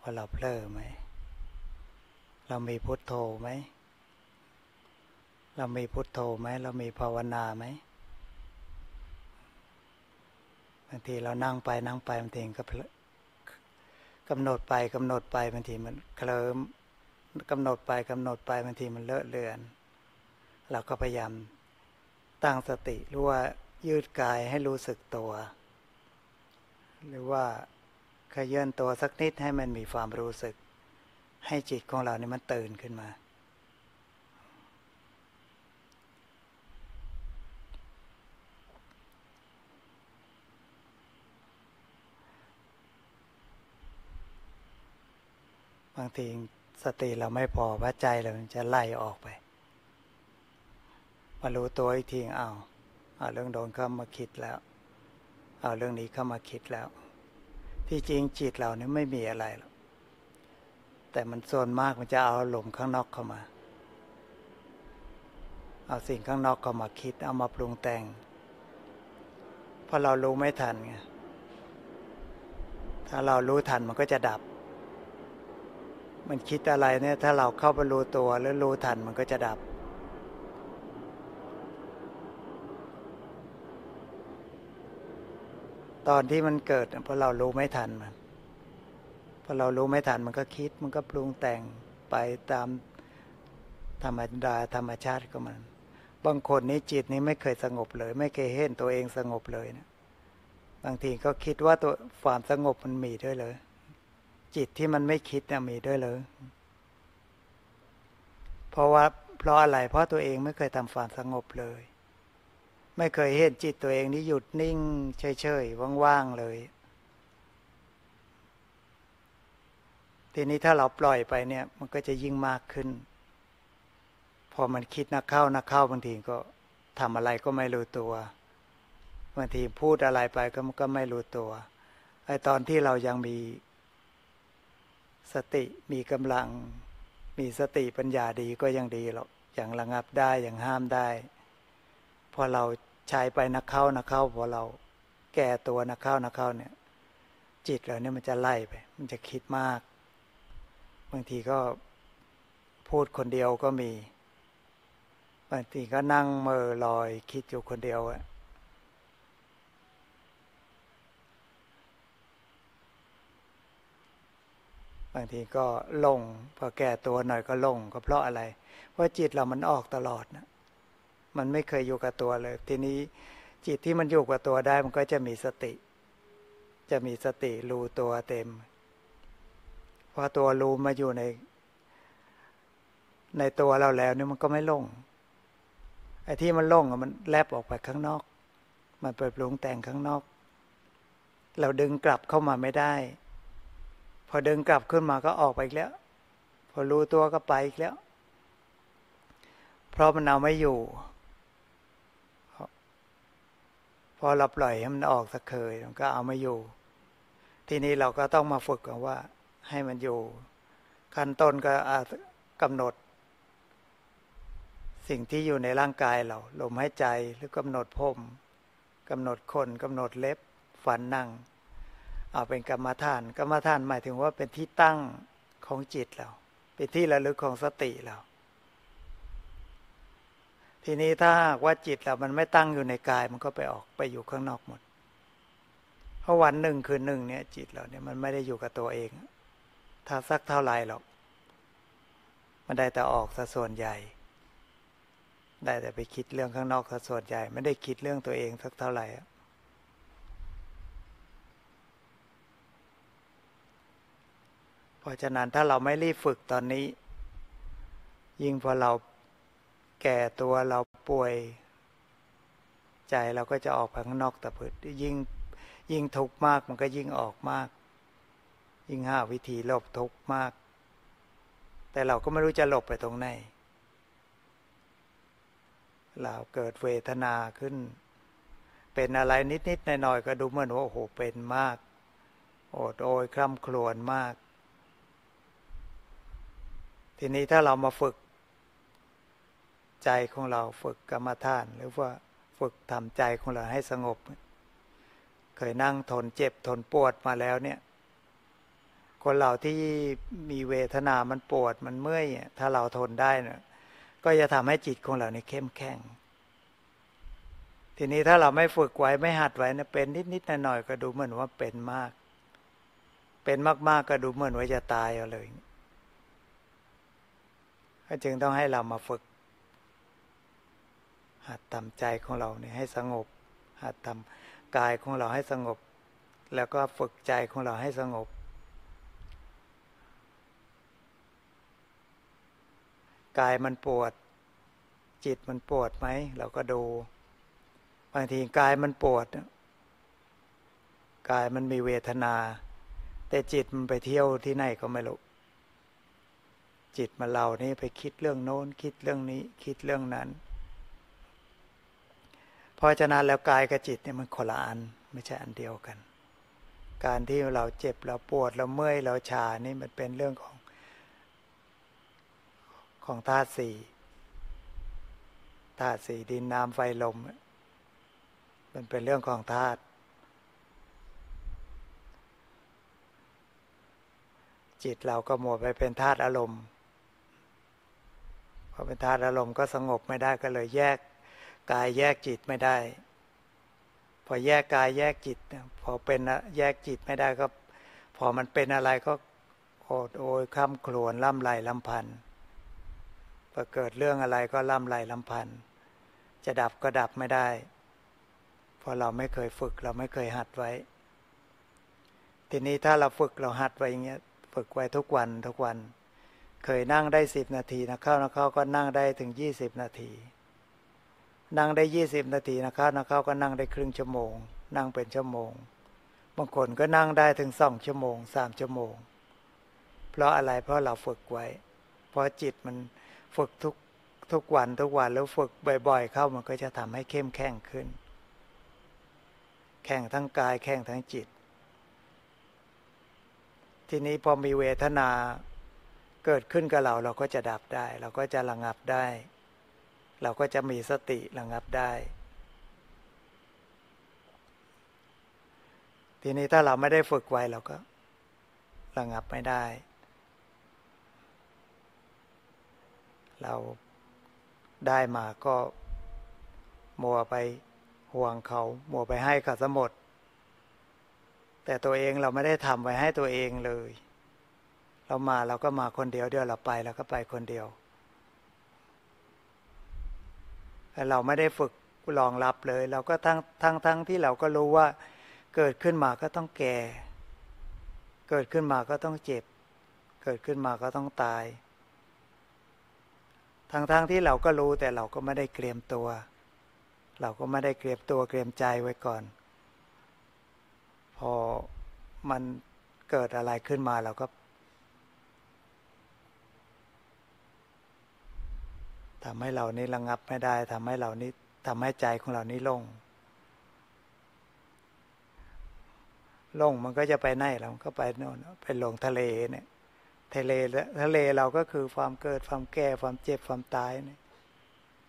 ว่าเราเผลอไหมเรามีพุทโธไหมเรามีพุทโธไหมเรามีภาวนาไหมบางทีเรานั่งไปนั่งไปบางทีก็กำหนดไปกำหนดไปบางทีมันเคลิ้มกำหนดไปกำหนดไปบางทีมันเลอะเลือนเราก็พยายามตั้งสติรู้ว่ายืดกายให้รู้สึกตัวหรือว่าเคลื่อนตัวสักนิดให้มันมีความรู้สึกให้จิตของเราเนี่ยมันตื่นขึ้นมาบางทีสติเราไม่พอว่าใจเราจะไล่ออกไปมารู้ตัวอีกทีเอาเรื่องโดนเข้ามาคิดแล้วเอาเรื่องนี้เข้ามาคิดแล้วที่จริงจิตเราเนี่ยไม่มีอะไรหรอกแต่มันส่วนมากมันจะเอาลมข้างนอกเข้ามาเอาสิ่งข้างนอกเข้ามาคิดเอามาปรุงแต่งพอเรารู้ไม่ทันไงถ้าเรารู้ทันมันก็จะดับมันคิดอะไรเนี่ยถ้าเราเข้าไปรู้ตัวแล้วรู้ทันมันก็จะดับตอนที่มันเกิดพอเรารู้ไม่ทันมันพอเรารู้ไม่ทันมันก็คิดมันก็ปรุงแต่งไปตามธรรมดาธรรมชาติของมันบางคนนี่จิตนี้ไม่เคยสงบเลยไม่เคยเห็นตัวเองสงบเลยนะบางทีก็คิดว่าตัวความสงบมันมีด้วยเลยจิตที่มันไม่คิดเนี่ยมีด้วยเลยเพราะอะไรเพราะตัวเองไม่เคยทำความสงบเลยไม่เคยเห็นจิตตัวเองนี่หยุดนิ่งเฉยๆว่างๆเลยทีนี้ถ้าเราปล่อยไปเนี่ยมันก็จะยิ่งมากขึ้นพอมันคิดนักเข้าบางทีก็ทำอะไรก็ไม่รู้ตัวบางทีพูดอะไรไปก็ไม่รู้ตัวไอ้ตอนที่เรายังมีสติมีกำลังมีสติปัญญาดีก็ยังดีหรอกอย่างระงับได้อย่างห้ามได้พอเราใช้ไปนักเข้าพอเราแก่ตัวนักเข้าเนี่ยจิตเราเนี่ยมันจะไล่ไปมันจะคิดมากบางทีก็พูดคนเดียวก็มีบางทีก็นั่งเม่อลอยคิดอยู่คนเดียวอะบางทีก็หลงพอแก่ตัวหน่อยก็หลงก็เพราะอะไรเพราะจิตเรามันออกตลอดนะมันไม่เคยอยู่กับตัวเลยทีนี้จิตที่มันอยู่กับตัวได้มันก็จะมีสติรู้ตัวเต็มพอตัวรู้มาอยู่ในตัวเราแล้วเนี่ยมันก็ไม่หลงไอ้ที่มันหลงมันแลบออกไปข้างนอกมันไปปรุงแต่งข้างนอกเราดึงกลับเข้ามาไม่ได้พอดึงกลับขึ้นมาก็ออกไปอีกแล้วพอรู้ตัวก็ไปอีกแล้วเพราะมันเอาไม่อยู่พอเราปล่อยให้มันออกสักเคยมันก็เอาไม่อยู่ทีนี้เราก็ต้องมาฝึกกันว่าให้มันอยู่ขั้นต้นก็กำหนดสิ่งที่อยู่ในร่างกายเราลมหายใจหรือกำหนดผมกำหนดขนกำหนดเล็บฟันหนังเอาเป็นกรรมฐานหมายถึงว่าเป็นที่ตั้งของจิตเราเป็นที่ระลึกของสติเราทีนี้ถ้าหากว่าจิตเรามันไม่ตั้งอยู่ในกายมันก็ไปออกไปอยู่ข้างนอกหมดเพราะวันหนึ่งคืนหนึ่งเนี่ยจิตเราเนี่ยมันไม่ได้อยู่กับตัวเองถ้าสักเท่าไหร่หรอกมันได้แต่ออกซะส่วนใหญ่ได้แต่ไปคิดเรื่องข้างนอกซะส่วนใหญ่ไม่ได้คิดเรื่องตัวเองสักเท่าไหร่เพราะฉะนั้นถ้าเราไม่รีบฝึกตอนนี้ยิ่งพอเราแก่ตัวเราป่วยใจเราก็จะออกไปข้างนอกแต่เพิ่งยิ่งทุกข์มากมันก็ยิ่งออกมากยิ่งหาวิธีหลบทุกข์มากแต่เราก็ไม่รู้จะหลบไปตรงไหนเราเกิดเวทนาขึ้นเป็นอะไรนิดๆหน่อยๆก็ดูเหมือนว่าโอ้โหเป็นมากโอดโอยคร่ำครวญมากทีนี้ถ้าเรามาฝึกใจของเราฝึกกรรมฐานหรือว่าฝึกทำใจของเราให้สงบ เคยนั่งทนเจ็บทนปวดมาแล้วเนี่ยคนเราที่มีเวทนามันปวดมันเมื่อยถ้าเราทนได้เนี่ยก็จะทำให้จิตของเราเนี่ยเข้มแข็งทีนี้ถ้าเราไม่ฝึกไว้ไม่หัดไว้เนี่ยเป็นนิดๆหน่อยๆก็ดูเหมือนว่าเป็นมากเป็นมากๆก็ดูเหมือนว่าจะตายเอาเลยก็จึงต้องให้เรามาฝึกหัดทำใจของเราเนี่ยให้สงบหัดทำกายของเราให้สงบแล้วก็ฝึกใจของเราให้สงบกายมันปวดจิตมันปวดไหมเราก็ดูบางทีกายมันปวดกายมันมีเวทนาแต่จิตมันไปเที่ยวที่ไหนก็ไม่รู้จิตมันเรานี่ไปคิดเรื่องโน้นคิดเรื่องนี้คิดเรื่องนั้นเพราะฉะนั้นแล้วกายกับจิตเนี่ยมันคนละอันไม่ใช่อันเดียวกันการที่เราเจ็บเราปวดเราเมื่อยเราชานี่มันเป็นเรื่องของธาตุสี่ดินน้ำไฟลมมันเป็นเรื่องของธาตุจิตเราก็หมดไปเป็นธาตุอารมณ์พอเป็นธาตุอารมณ์ก็สงบไม่ได้ก็เลยแยกกายแยกจิตไม่ได้พอแยกกายแยกจิตพอเป็นแยกจิตไม่ได้ก็พอมันเป็นอะไรก็โอดโอยคร่ำครวญล่ำไรลำพันพอเกิดเรื่องอะไรก็ล่ำไรลำพันจะดับก็ดับไม่ได้เพราะเราไม่เคยฝึกเราไม่เคยหัดไว้ทีนี้ถ้าเราฝึกเราหัดไว้อย่างเงี้ยฝึกไว้ทุกวันเคยนั่งได้10นาทีนักเข้าก็นั่งได้ถึง20นาทีนั่งได้20นาทีนักเข้าก็นั่งได้ครึ่งชั่วโมงนั่งเป็นชั่วโมงบางคนก็นั่งได้ถึง2ชั่วโมง3ชั่วโมงเพราะอะไรเพราะเราฝึกไว้เพราะจิตมันฝึกทุกวันแล้วฝึกบ่อยๆเข้ามันก็จะทำให้เข้มแข็งขึ้นแข็งทั้งกายแข็งทั้งจิตทีนี้พอมีเวทนาเกิดขึ้นกับเราเราก็จะดับได้เราก็จะระงับได้เราก็จะมีสติระงับได้ทีนี้ถ้าเราไม่ได้ฝึกไว้เราก็ระงับไม่ได้เราได้มาก็มัวไปห่วงเขามัวไปให้เขาซะหมดแต่ตัวเองเราไม่ได้ทำไว้ให้ตัวเองเลยเรามาเราก็มาคนเดียวเราไปเราก็ไปคนเดียวแต่เราไม่ได้ฝึกรองรับเลยเราก็ทั้งที่เราก็รู้ว่าเกิดขึ้นมาก็ต้องแก่เกิดขึ้นมาก็ต้องเจ็บเกิดขึ้นมาก็ต้องตายทั้งที่เราก็รู้แต่เราก็ไม่ได้เตรียมตัวเตรียมใจไว้ก่อนพอมันเกิดอะไรขึ้นมาเราก็ทำให้เรานี้ระงับไม่ได้ทำให้เรานี้ทำให้ใจของเรานี้โล่งมันก็จะไปไหนเราก็ไปโน่นไปลงทะเลเนี่ยทะเลเราก็คือความเกิดความแก่ความเจ็บความตายเนี่ย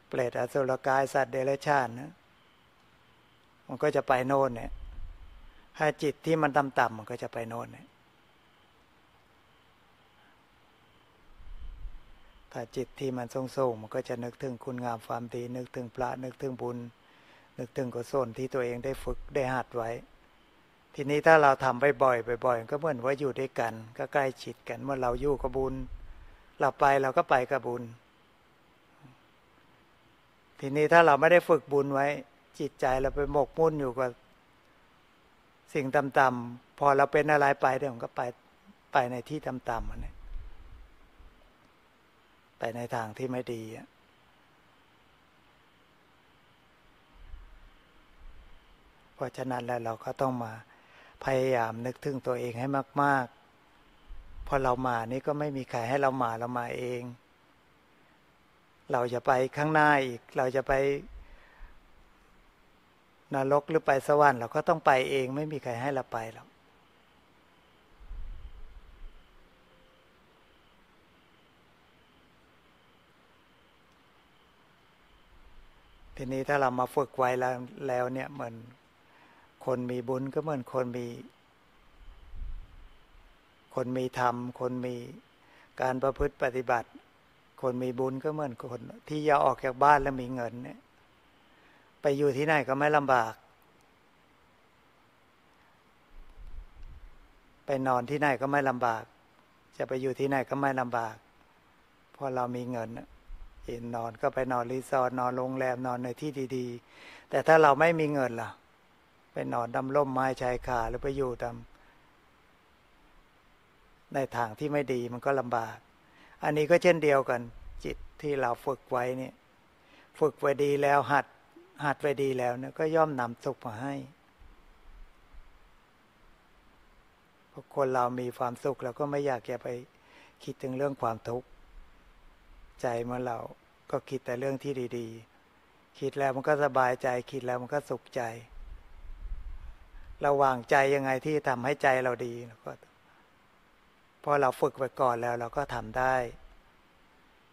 เปรตอสุรกายสัตว์เดรัจฉานนะมันก็จะไปโน่นเนี่ยถ้าจิตที่มันต่ำๆมันก็จะไปโน่นเนี่ยถ้าจิตที่มันสูงๆมันก็จะนึกถึงคุณงามความดีนึกถึงพระนึกถึงบุญนึกถึงกุศลที่ตัวเองได้ฝึกได้หัดไว้ทีนี้ถ้าเราทำบ่อยๆก็เหมือนว่าอยู่ด้วยกันก็ใกล้ชิดกันเมื่อเราอยู่กับบุญเราไปเราก็ไปกับบุญทีนี้ถ้าเราไม่ได้ฝึกบุญไว้จิตใจเราไปหมกมุ่นอยู่กับสิ่งต่ำๆพอเราเป็นอะไรไปเดี๋ยวมันก็ไปในที่ต่ำๆมันไปในทางที่ไม่ดีเพราะฉะนั้นแล้วเราก็ต้องมาพยายามนึกถึงตัวเองให้มากๆพอเรามานี่ก็ไม่มีใครให้เรามาเองเราจะไปข้างหน้าอีกเราจะไปนรกหรือไปสวรรค์เราก็ต้องไปเองไม่มีใครให้เราไปหรอกทีนี้ถ้าเรามาฝึกไว้แล้วเนี่ยเหมือน คนมีบุญก็เหมือนคนมีธรรมคนมีการประพฤติปฏิบัติคนมีบุญก็เหมือนคนที่อย่าออกจากบ้านแล้วมีเงินเนี่ยไปอยู่ที่ไหนก็ไม่ลำบากไปนอนที่ไหนก็ไม่ลำบากจะไปอยู่ที่ไหนก็ไม่ลำบากเพราะเรามีเงินกินนอนก็ไปนอนรีสอร์ทนอนโรงแรมนอนในที่ดีๆแต่ถ้าเราไม่มีเงินล่ะไปนอนตามร่มไม้ชายคาหรือไปอยู่ตามในทางที่ไม่ดีมันก็ลำบากอันนี้ก็เช่นเดียวกันจิตที่เราฝึกไว้เนี่ยฝึกไว้ดีแล้วหัดไว้ดีแล้วเนี่ยก็ย่อมนำสุขมาให้พอคนเรามีความสุขเราก็ไม่อยากจะไปคิดถึงเรื่องความทุกข์ใจเมื่อเราก็คิดแต่เรื่องที่ดีๆคิดแล้วมันก็สบายใจคิดแล้วมันก็สุขใจระวังใจยังไงที่ทำให้ใจเราดีแล้วก็พอเราฝึกไปก่อนแล้วเราก็ทำได้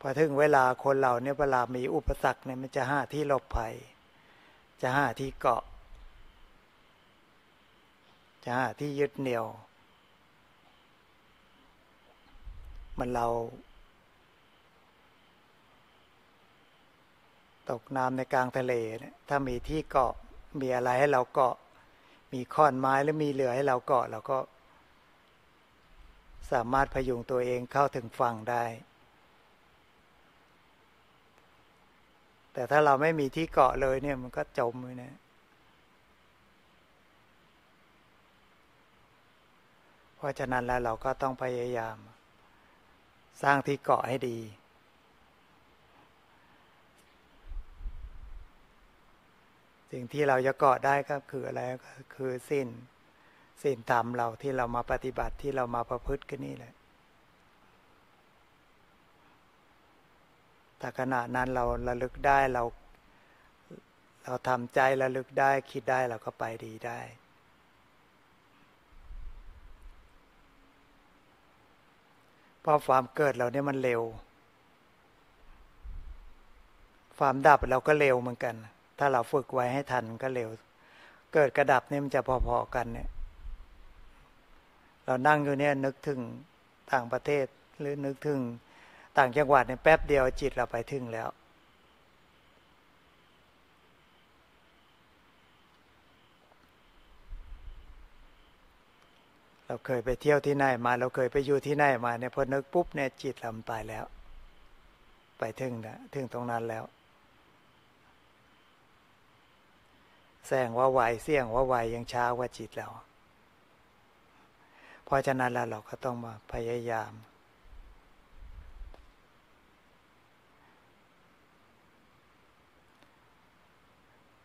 พอถึงเวลาคนเราเนี่ยเวลามีอุปสรรคเนี่ยมันจะหาที่หลบภัยจะหาที่เกาะจะหาที่ยึดเหนี่ยวมันเราตกน้ำในกลางทะเลเนี่ยถ้ามีที่เกาะมีอะไรให้เราเกาะมีค้อนไม้หรือมีเรือให้เราเกาะเราก็สามารถพยุงตัวเองเข้าถึงฝั่งได้แต่ถ้าเราไม่มีที่เกาะเลยเนี่ยมันก็จมเลยนะเพราะฉะนั้นแล้วเราก็ต้องพยายามสร้างที่เกาะให้ดีสิ่งที่เราจะเกาะได้ก็คืออะไรก็คือศีลธรรมเราที่เรามาปฏิบัติที่เรามาประพฤติกันนี่แหละแต่ขณะนั้นเราระลึกได้เราทำใจระลึกได้คิดได้เราก็ไปดีได้เพราะความเกิดเราเนี่ยมันเร็วความดับเราก็เร็วเหมือนกันถ้าเราฝึกไว้ให้ทันก็เร็วเกิดกระดับเนี่ยมันจะพอๆกันเนี่ยเรานั่งอยู่เนี่ยนึกถึงต่างประเทศหรือนึกถึงต่างจังหวัดเนี่ยแป๊บเดียวจิตเราไปถึงแล้วเราเคยไปเที่ยวที่ไหนมาเราเคยไปอยู่ที่ไหนมาเนี่ยพอนึกปุ๊บเนี่ยจิตเราไปแล้วไปถึงนะถึงตรงนั้นแล้วแสงว่าไหวเสียงว่าไหวยังช้ากว่าจิตเราเพราะฉะนั้นเราก็ต้องมาพยายาม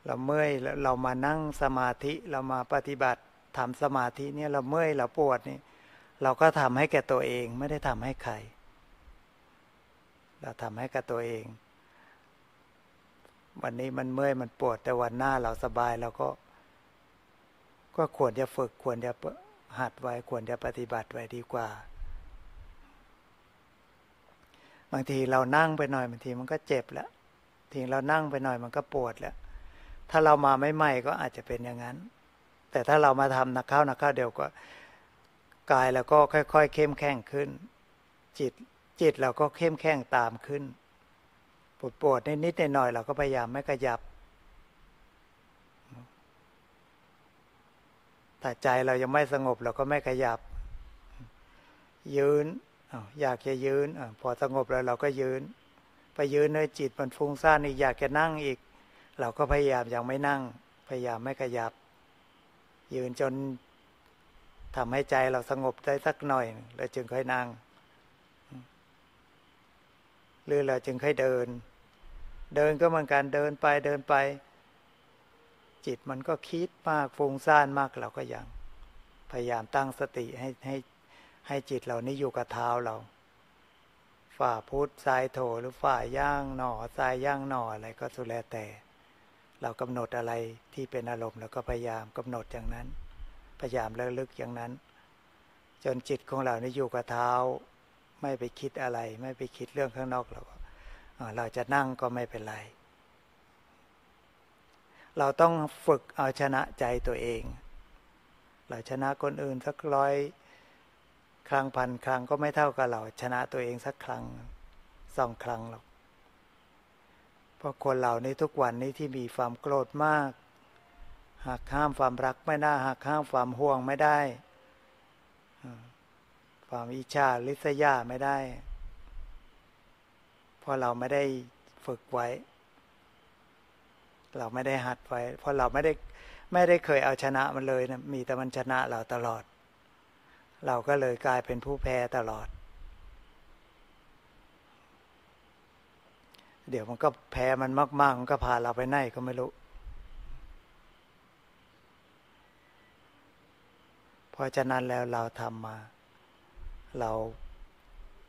เราเมื่อยเรามานั่งสมาธิเรามาปฏิบัติทำสมาธิเนี่ยเราเมื่อยเราปวดนี่เราก็ทำให้แก่ตัวเองไม่ได้ทำให้ใครเราทำให้กับตัวเองวันนี้มันเมื่อยมันปวดแต่วันหน้าเราสบายเราก็ควรจะฝึกควรจะหัดไว้ควรจะปฏิบัติไว้ดีกว่าบางทีเรานั่งไปหน่อยบางทีมันก็เจ็บแล้วทีเรานั่งไปหน่อยมันก็ปวดแล้วถ้าเรามาไม่ใหม่ก็อาจจะเป็นอย่างนั้นแต่ถ้าเรามาทำนักเข้าเดี๋ยวก็กายเราก็ค่อยๆเข้มแข็งขึ้นจิตเราก็เข้มแข็งตามขึ้นปวดนิดๆหน่อยๆเราก็พยายามไม่ขยับถ้าใจเรายังไม่สงบเราก็ไม่ขยับยืนอยากจะยืนพอสงบแล้วเราก็ยืนไปยืนเลยจิตมันฟุ้งซ่านอีกอยากจะนั่งอีกเราก็พยายามยังไม่นั่งพยายามไม่ขยับยืนจนทำให้ใจเราสงบได้สักหน่อยแล้วจึงค่อยนั่งหรือเราจึงค่อยเดินก็เหมือนกันเดินไปจิตมันก็คิดมากฟุ้งซ่านมากเราก็ยังพยายามตั้งสติให้จิตเรานี่อยู่กับเท้าเราฝ่าพุทธทรายโถหรือฝ่าย่างหนอทรายย่างหนออะไรก็สุดแล้วแต่เรากำหนดอะไรที่เป็นอารมณ์แล้วก็พยายามกำหนดอย่างนั้นพยายามระลึกอย่างนั้นจนจิตของเรานี่อยู่กับเท้าไม่ไปคิดอะไรไม่ไปคิดเรื่องข้างนอกเราจะนั่งก็ไม่เป็นไร เราต้องฝึกเอาชนะใจตัวเองเราชนะคนอื่นสัก100 ครั้ง1,000 ครั้งก็ไม่เท่ากับเราชนะตัวเองสักครั้ง2 ครั้งหรอกเพราะคนเราในทุกวันนี้ที่มีความโกรธมากหากห้ามความรักไม่ได้หากห้ามความห่วงไม่ได้ความอิจฉาริษยาไม่ได้เพราะเราไม่ได้ฝึกไว้เราไม่ได้หัดไว้เพราะเราไม่ได้เคยเอาชนะมันเลยนะมีแต่มันชนะเราตลอดเราก็เลยกลายเป็นผู้แพ้ตลอดเดี๋ยวมันก็แพ้มันมากๆมันก็พาเราไปไหนก็ไม่รู้เพราะฉะนั้นแล้วเราทำมาเรา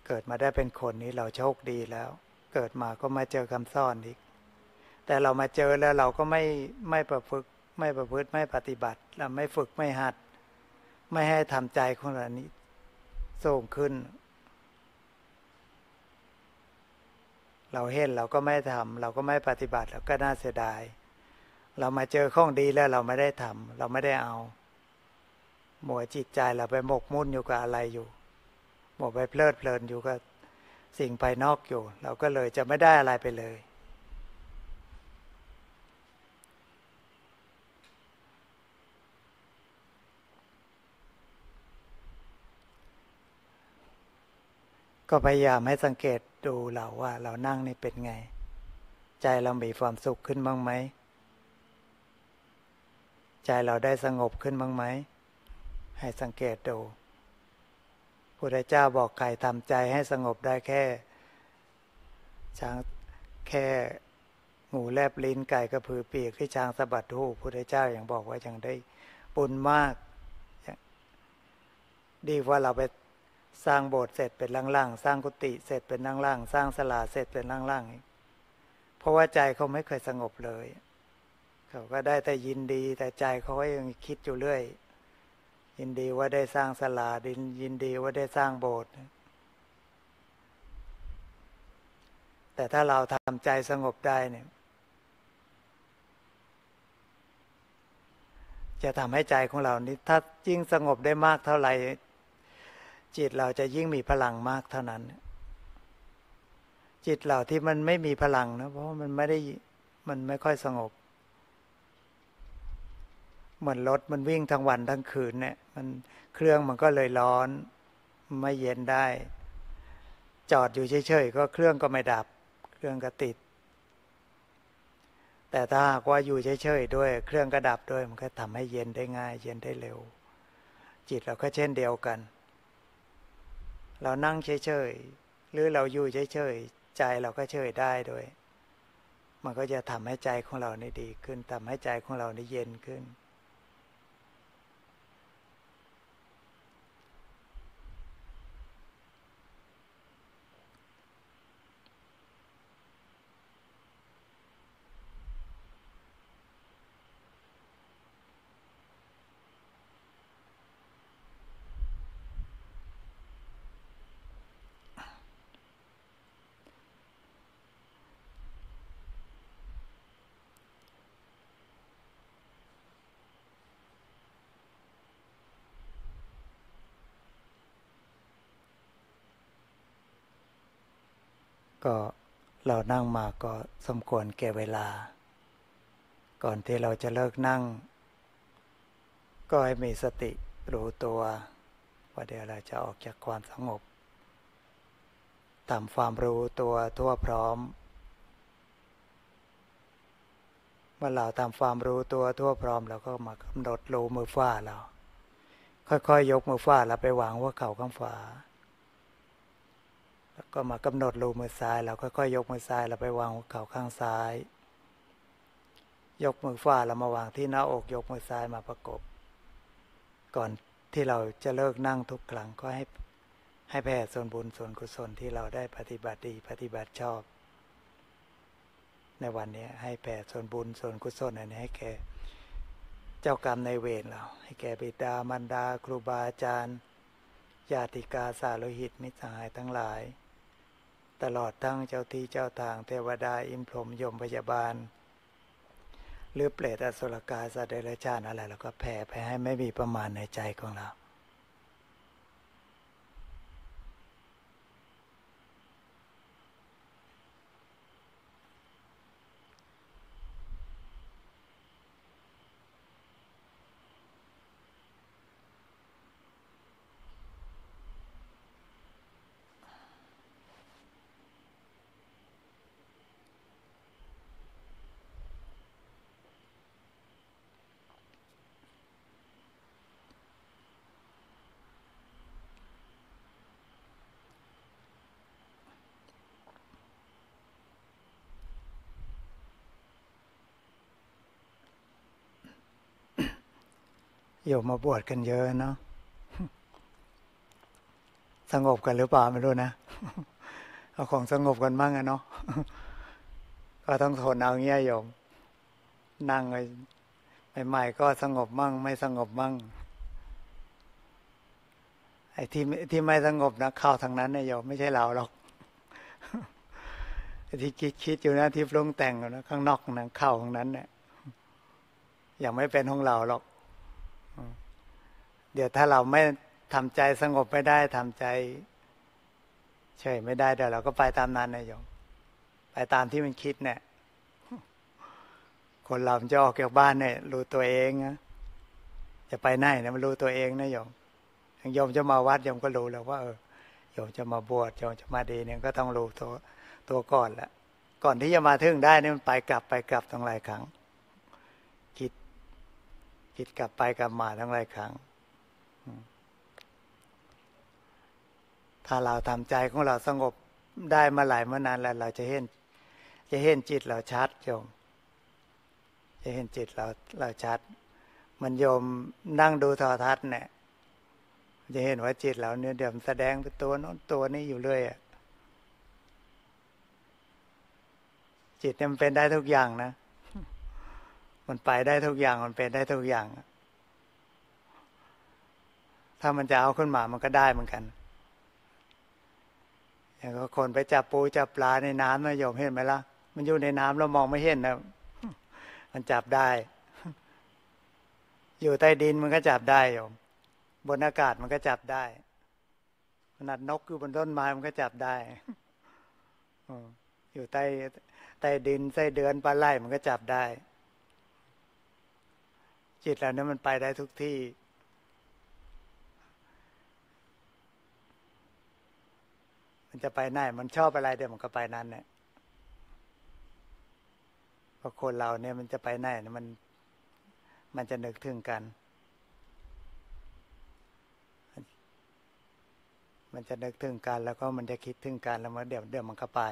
เกิดมาได้เป็นคนนี้เราโชคดีแล้วเกิดมาก็มาเจอคำซ่อนอีกแต่เรามาเจอแล้วเราก็ไม่ประพฤติไม่ปฏิบัติเราไม่ฝึกไม่หัดไม่ให้ทำใจของเรานี้สูงขึ้นเราเห็นเราก็ไม่ทำเราก็ไม่ปฏิบัติเราก็น่าเสียดายเรามาเจอของดีแล้วเราไม่ได้ทำเราไม่ได้เอาหมดจิตใจเราไปหมกมุ่นอยู่กับอะไรอยู่หมดไปเพลิดเพลินอยู่กับสิ่งภายนอกอยู่เราก็เลยจะไม่ได้อะไรไปเลยก็พยายามให้สังเกตดูเราว่าเรานั่งนี่เป็นไงใจเรามีความสุขขึ้นบ้างไหมใจเราได้สงบขึ้นบ้างไหมให้สังเกตดูพระพุทธเจ้าบอกใครทำใจให้สงบได้แค่ช้างแค่งูแลบลิ้นไก่กระพือปีกที่ช้างสะบัดหูพระพุทธเจ้าอย่างบอกว่ายังได้บุญมากดีกว่าเราไปสร้างโบสถ์เสร็จเป็นล่างๆสร้างกุฏิเสร็จเป็นล่างๆสร้างศาลาเสร็จเป็นล่างๆเพราะว่าใจเขาไม่เคยสงบเลยเขาก็ได้แต่ยินดีแต่ใจเขาก็ยังคิดอยู่เรื่อยยินดีว่าได้สร้างศาลายินดีว่าได้สร้างโบสถ์แต่ถ้าเราทำใจสงบได้เนี่ยจะทำให้ใจของเรานี้ถ้ายิ่งสงบได้มากเท่าไหร่จิตเราจะยิ่งมีพลังมากเท่านั้นจิตเราที่มันไม่มีพลังนะเพราะมันไม่ค่อยสงบเหมือนรถมันวิ่งทั้งวันทั้งคืนเนี่ยมันเครื่องมันก็เลยร้อนไม่เย็นได้จอดอยู่เฉยๆก็เครื่องก็ไม่ดับเครื่องก็ติดแต่ถ้าหากว่าอยู่เฉยๆด้วยเครื่องก็ดับด้วยมันก็ทำให้เย็นได้ง่ายเย็นได้เร็วจิตเราก็เช่นเดียวกันเรานั่งเฉยๆหรือเราอยู่เฉยๆใจเราก็เฉยได้ด้วยมันก็จะทำให้ใจของเรานี่ดีขึ้นทำให้ใจของเรานี่เย็นขึ้นก็เรานั่งมาก็สมควรแก่เวลาก่อนที่เราจะเลิกนั่งก็ให้มีสติรู้ตัวว่าเดี๋ยวเราจะออกจากความสงบทำความรู้ตัวทั่วพร้อมเมื่อเราทำความรู้ตัวทั่วพร้อมเราก็มากำหนดรู้มือขวาเราค่อยๆยกมือขวาเราไปวางหัวเข่าข้างขวาแล้วก็มากำหนดรูมือซ้ายเราค่อยๆยกมือซ้ายเราไปวางหัวเข่าข้างซ้ายยกมือขวาเรามาวางที่หน้าอกยกมือซ้ายมาประกบก่อนที่เราจะเลิกนั่งทุกครั้งก็ให้แผ่ส่วนบุญส่วนกุศลที่เราได้ปฏิบัติดีปฏิบัติชอบในวันนี้ให้แผ่ส่วนบุญส่วนกุศลอันนี้ให้แก่เจ้ากรรมนายเวรเราให้แก่บิดามารดาครูบาอาจารย์ญาติกาสาโลหิตมิตรสหายทั้งหลายตลอดทั้งเจ้าที่เจ้าทางเทวดาอินพรหมยมพยาบาล หรือเปรตอสุรกายสัตว์เดรัจฉานอะไรเราก็แผ่ไปให้ไม่มีประมาณในใจของเราโยมมาบวชกันเยอะเนาะสงบกันหรือเปล่าไม่รู้นะเอาของสงบกันบ้างอะเนาะก็ต้องทนเอาเงี้ยโยมนั่งไปใหม่ๆก็สงบมั่งไม่สงบมั่งไอ้ที่ไม่สงบนะเข้าทางนั้นนะโยมไม่ใช่เราหรอกไอ้ที่คิดอยู่นะที่ปรุงแต่งอยู่นะข้างนอกนะเข้าทางนั้นเนี่ยยังไม่เป็นของเราหรอกเดี๋ยวถ้าเราไม่ทำใจสงบไม่ได้ทำใจเฉยไม่ได้เดี๋ยวเราก็ไปตามนั้นนะโยมไปตามที่มันคิดเนี่ยคนเราจะออกจากบ้านเนี่ยรู้ตัวเองนะจะไปไหนเนี่ยมันรู้ตัวเองนะโยมอย่างโยมจะมาวัดโยมก็รู้แล้วว่าโยมจะมาบวชโยมจะมาดีเนี่ยก็ต้องรู้ตัวก่อนละก่อนที่จะมาถึงได้เนี่ยมันไปกลับทั้งหลายครั้งคิดกลับไปกลับมาทั้งหลายครั้งถ้าเราทำใจของเราสงบได้มาหลายมานานแล้วเราจะเห็นจิตเราชัดโยมจะเห็นจิตเราชัดมันโยมนั่งดูโทรทัศน์เนี่ยจะเห็นว่าจิตเราเนี่ยเดี๋ยวแสดงไปตัวโน้นตัวนี้อยู่เรื่อยจิตเนี่ยมันเป็นได้ทุกอย่างนะมันไปได้ทุกอย่างมันเป็นได้ทุกอย่างถ้ามันจะเอาขึ้นมามันก็ได้เหมือนกันอย่างก็คนไปจับปูจับปลาในน้ำนะโยมเห็นไหมล่ะมันอยู่ในน้ำเรามองไม่เห็นนะมันจับได้อยู่ใต้ดินมันก็จับได้โยมบนอากาศมันก็จับได้ขนาดนกอยู่บนต้นไม้มันก็จับได้อยู่ใต้ดินใต้เดือนปลาไหลมันก็จับได้จิตเราเนี่ยมันไปได้ทุกที่มันจะไปไหนมันชอบอะไรเดี๋ยวมันก็ไปนั้นเนี่ยเพราะคนเราเนี่ยมันจะไปไหนเนี่ยมันจะนึกถึงกันมันจะนึกถึงกันแล้วก็มันจะคิดถึงกันแล้วมันเดี๋ยวมันก็ไป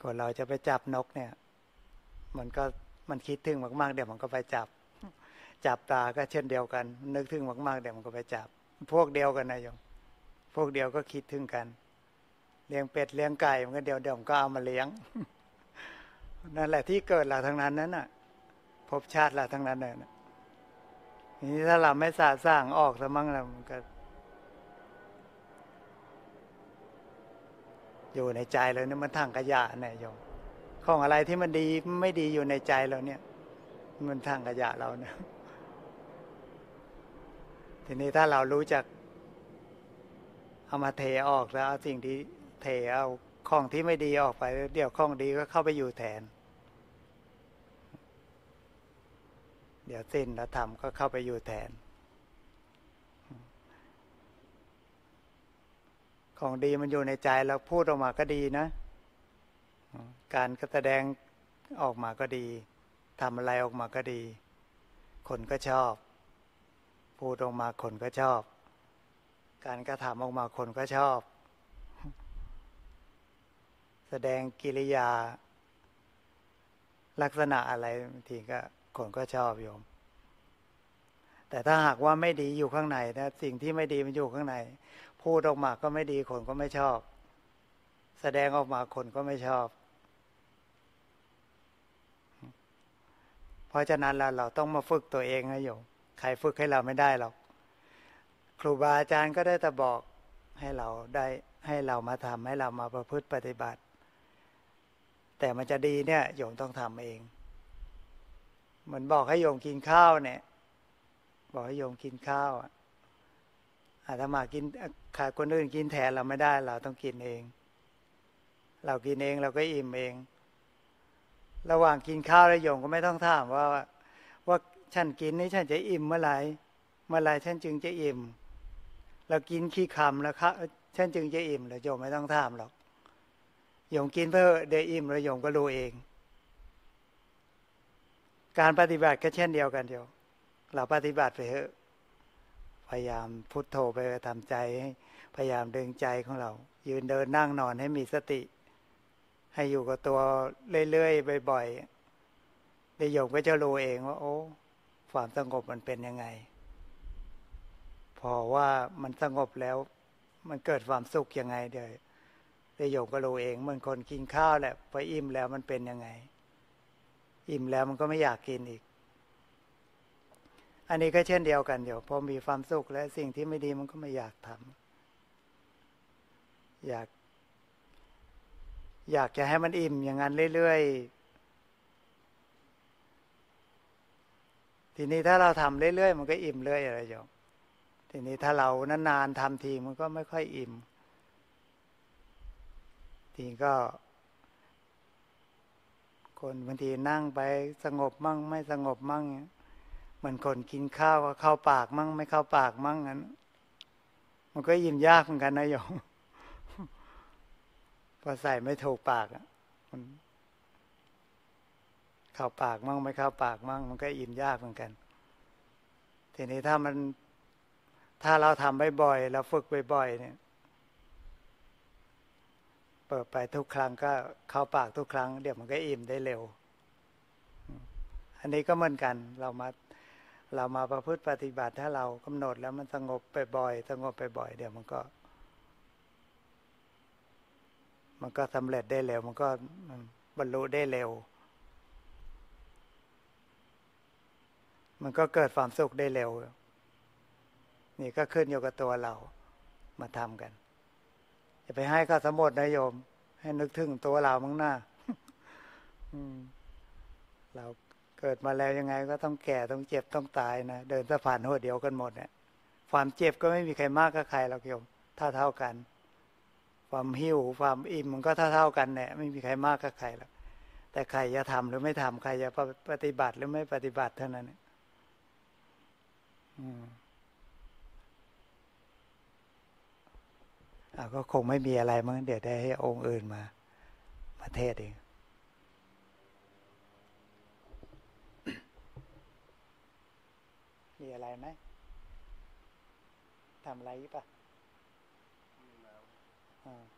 ก่อนเราจะไปจับนกเนี่ยมันคิดถึงมากๆเดี๋ยวมันก็ไปจับปลาก็เช่นเดียวกันนึกถึงมากๆเดี๋ยวมันก็ไปจับพวกเดียวกันนะโยมพวกเดียวก็คิดถึงกันเลี้ยงเป็ดเลี้ยงไก่มันก็เดี๋ยวมันก็เอามาเลี้ยงนั่นแหละที่เกิดเราทั้งนั้นน่ะภพชาติเราทั้งนั้นน่ะนี่ถ้าเราไม่สร้างออกซะมั่งแล้วมันก็อยู่ในใจเราเนี่ยมันถังขยะเนี่ยโยมของอะไรที่มันดีไม่ดีอยู่ในใจเราเนี่ยมันถังขยะเราเนี่ยทีนี้ถ้าเรารู้จักเอามาเทออกแล้วเอาสิ่งที่เทเอาของที่ไม่ดีออกไปเดี๋ยวของดีก็เข้าไปอยู่แทนเดี๋ยวสิ้นแล้วทำก็เข้าไปอยู่แทนของดีมันอยู่ในใจเราพูดออกมาก็ดีนะการแสดงออกมาก็ดีทำอะไรออกมาก็ดีคนก็ชอบพูดออกมาคนก็ชอบการกระทำออกมาคนก็ชอบแสดงกิริยาลักษณะอะไรบางทีก็คนก็ชอบโยมแต่ถ้าหากว่าไม่ดีอยู่ข้างในนะสิ่งที่ไม่ดีมันอยู่ข้างในพูดออกมาก็ไม่ดีคนก็ไม่ชอบแสดงออกมาคนก็ไม่ชอบเพราะฉะนั้นเราต้องมาฝึกตัวเองนะโยมใครฝึกให้เราไม่ได้หรอกครูบาอาจารย์ก็ได้แต่บอกให้เรามาทำให้เรามาประพฤติปฏิบัติ แต่มันจะดีเนี่ยโยมต้องทำเองเหมือนบอกให้โยมกินข้าวเนี่ยบอกให้โยมกินข้าวอาตมากินขาดคนอื่นกินแทนเราไม่ได้เราต้องกินเองเรากินเองเราก็อิ่มเองระหว่างกินข้าวแล้วโยมก็ไม่ต้องถามว่าฉันกินนี่ฉันจะอิ่มเมื่อไหร่ฉันจึงจะอิ่มเรากินขี้คำแล้วค่ะฉันจึงจะอิ่มแล้วโยมไม่ต้องถามหรอกโยมกินเพื่อได้อิ่มแล้วโยมก็รู้เองการปฏิบัติก็เช่นเดียวกันโยมเราปฏิบัติไปเถอะพยายามพุทโธไปทำใจให้พยายามดึงใจของเรายืนเดินนั่งนอนให้มีสติให้อยู่กับตัวเรื่อยๆบ่อยๆได้โยมก็จะรู้เองว่าโอ้ความสงบมันเป็นยังไงพอว่ามันสงบแล้วมันเกิดความสุขยังไงเดี๋ยวได้โยมก็รู้เองเหมือนคนกินข้าวแหละพออิ่มแล้วมันเป็นยังไงอิ่มแล้วมันก็ไม่อยากกินอีกอันนี้ก็เช่นเดียวกันเดี๋ยวพอมีความสุขและสิ่งที่ไม่ดีมันก็ไม่อยากทำอยากจะให้มันอิ่มอย่างนั้นเรื่อยๆทีนี้ถ้าเราทำเรื่อยๆมันก็อิ่มเรื่อยอะไรอย่างทีนี้ถ้าเรานานๆทำทีมันก็ไม่ค่อยอิ่มทีก็คนบางทีนั่งไปสงบมั่งไม่สงบมั่งเหมือนคนกินข้าวก็เข้าปากมั่งไม่เข้าปากมั่งนั้นมันก็อิ่มยากเหมือนกันนะโยมพอใส่ไม่ถูกปากมันเข้าปากมั่งไม่เข้าปากมั่งมันก็อิ่มยากเหมือนกันทีนี้ถ้าเราทำบ่อยๆเราฝึกบ่อยๆเนี่ยเปิดไปทุกครั้งก็เข้าปากทุกครั้งเดี๋ยวมันก็อิ่มได้เร็วอันนี้ก็เหมือนกันเรามาประพฤติปฏิบัติถ้าเรากำหนดแล้วมันสงบไปบ่อยสงบไปบ่อยเดี๋ยวมันก็สำเร็จได้เร็วมันก็บรรลุได้เร็วมันก็เกิดความสุขได้เร็วนี่ก็ขึ้นอยู่กับตัวเรามาทำกันอย่าไปให้ข้าสมมตินะโยมให้นึกถึงตัวเรามั่งหน้าเราเกิดมาแล้วยังไงก็ต้องแก่ต้องเจ็บต้องตายนะเดินสะพานหัวเดียวกันหมดเนี่ยความเจ็บก็ไม่มีใครมากกับใครหรอกโยมเท่ากันความหิวความอิ่มมันก็เท่ากันเนี่ยไม่มีใครมากกับใครหรอกแต่ใครจะทำหรือไม่ทำใครจะปฏิบัติหรือไม่ปฏิบัติเท่านั้นก็คงไม่มีอะไรมั้งเดี๋ยวได้ให้องค์อื่นมาเทศเองมีอะไรไหมทำอะไรป่ะ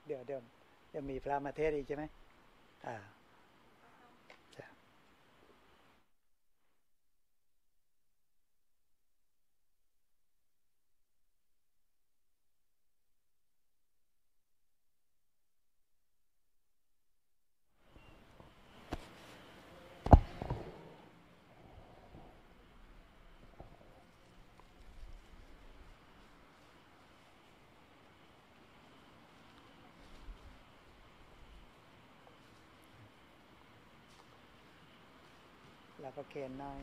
เดี๋ยวมีพระมาเทศอีกใช่ไหมแล้วก็เขียนหน่อย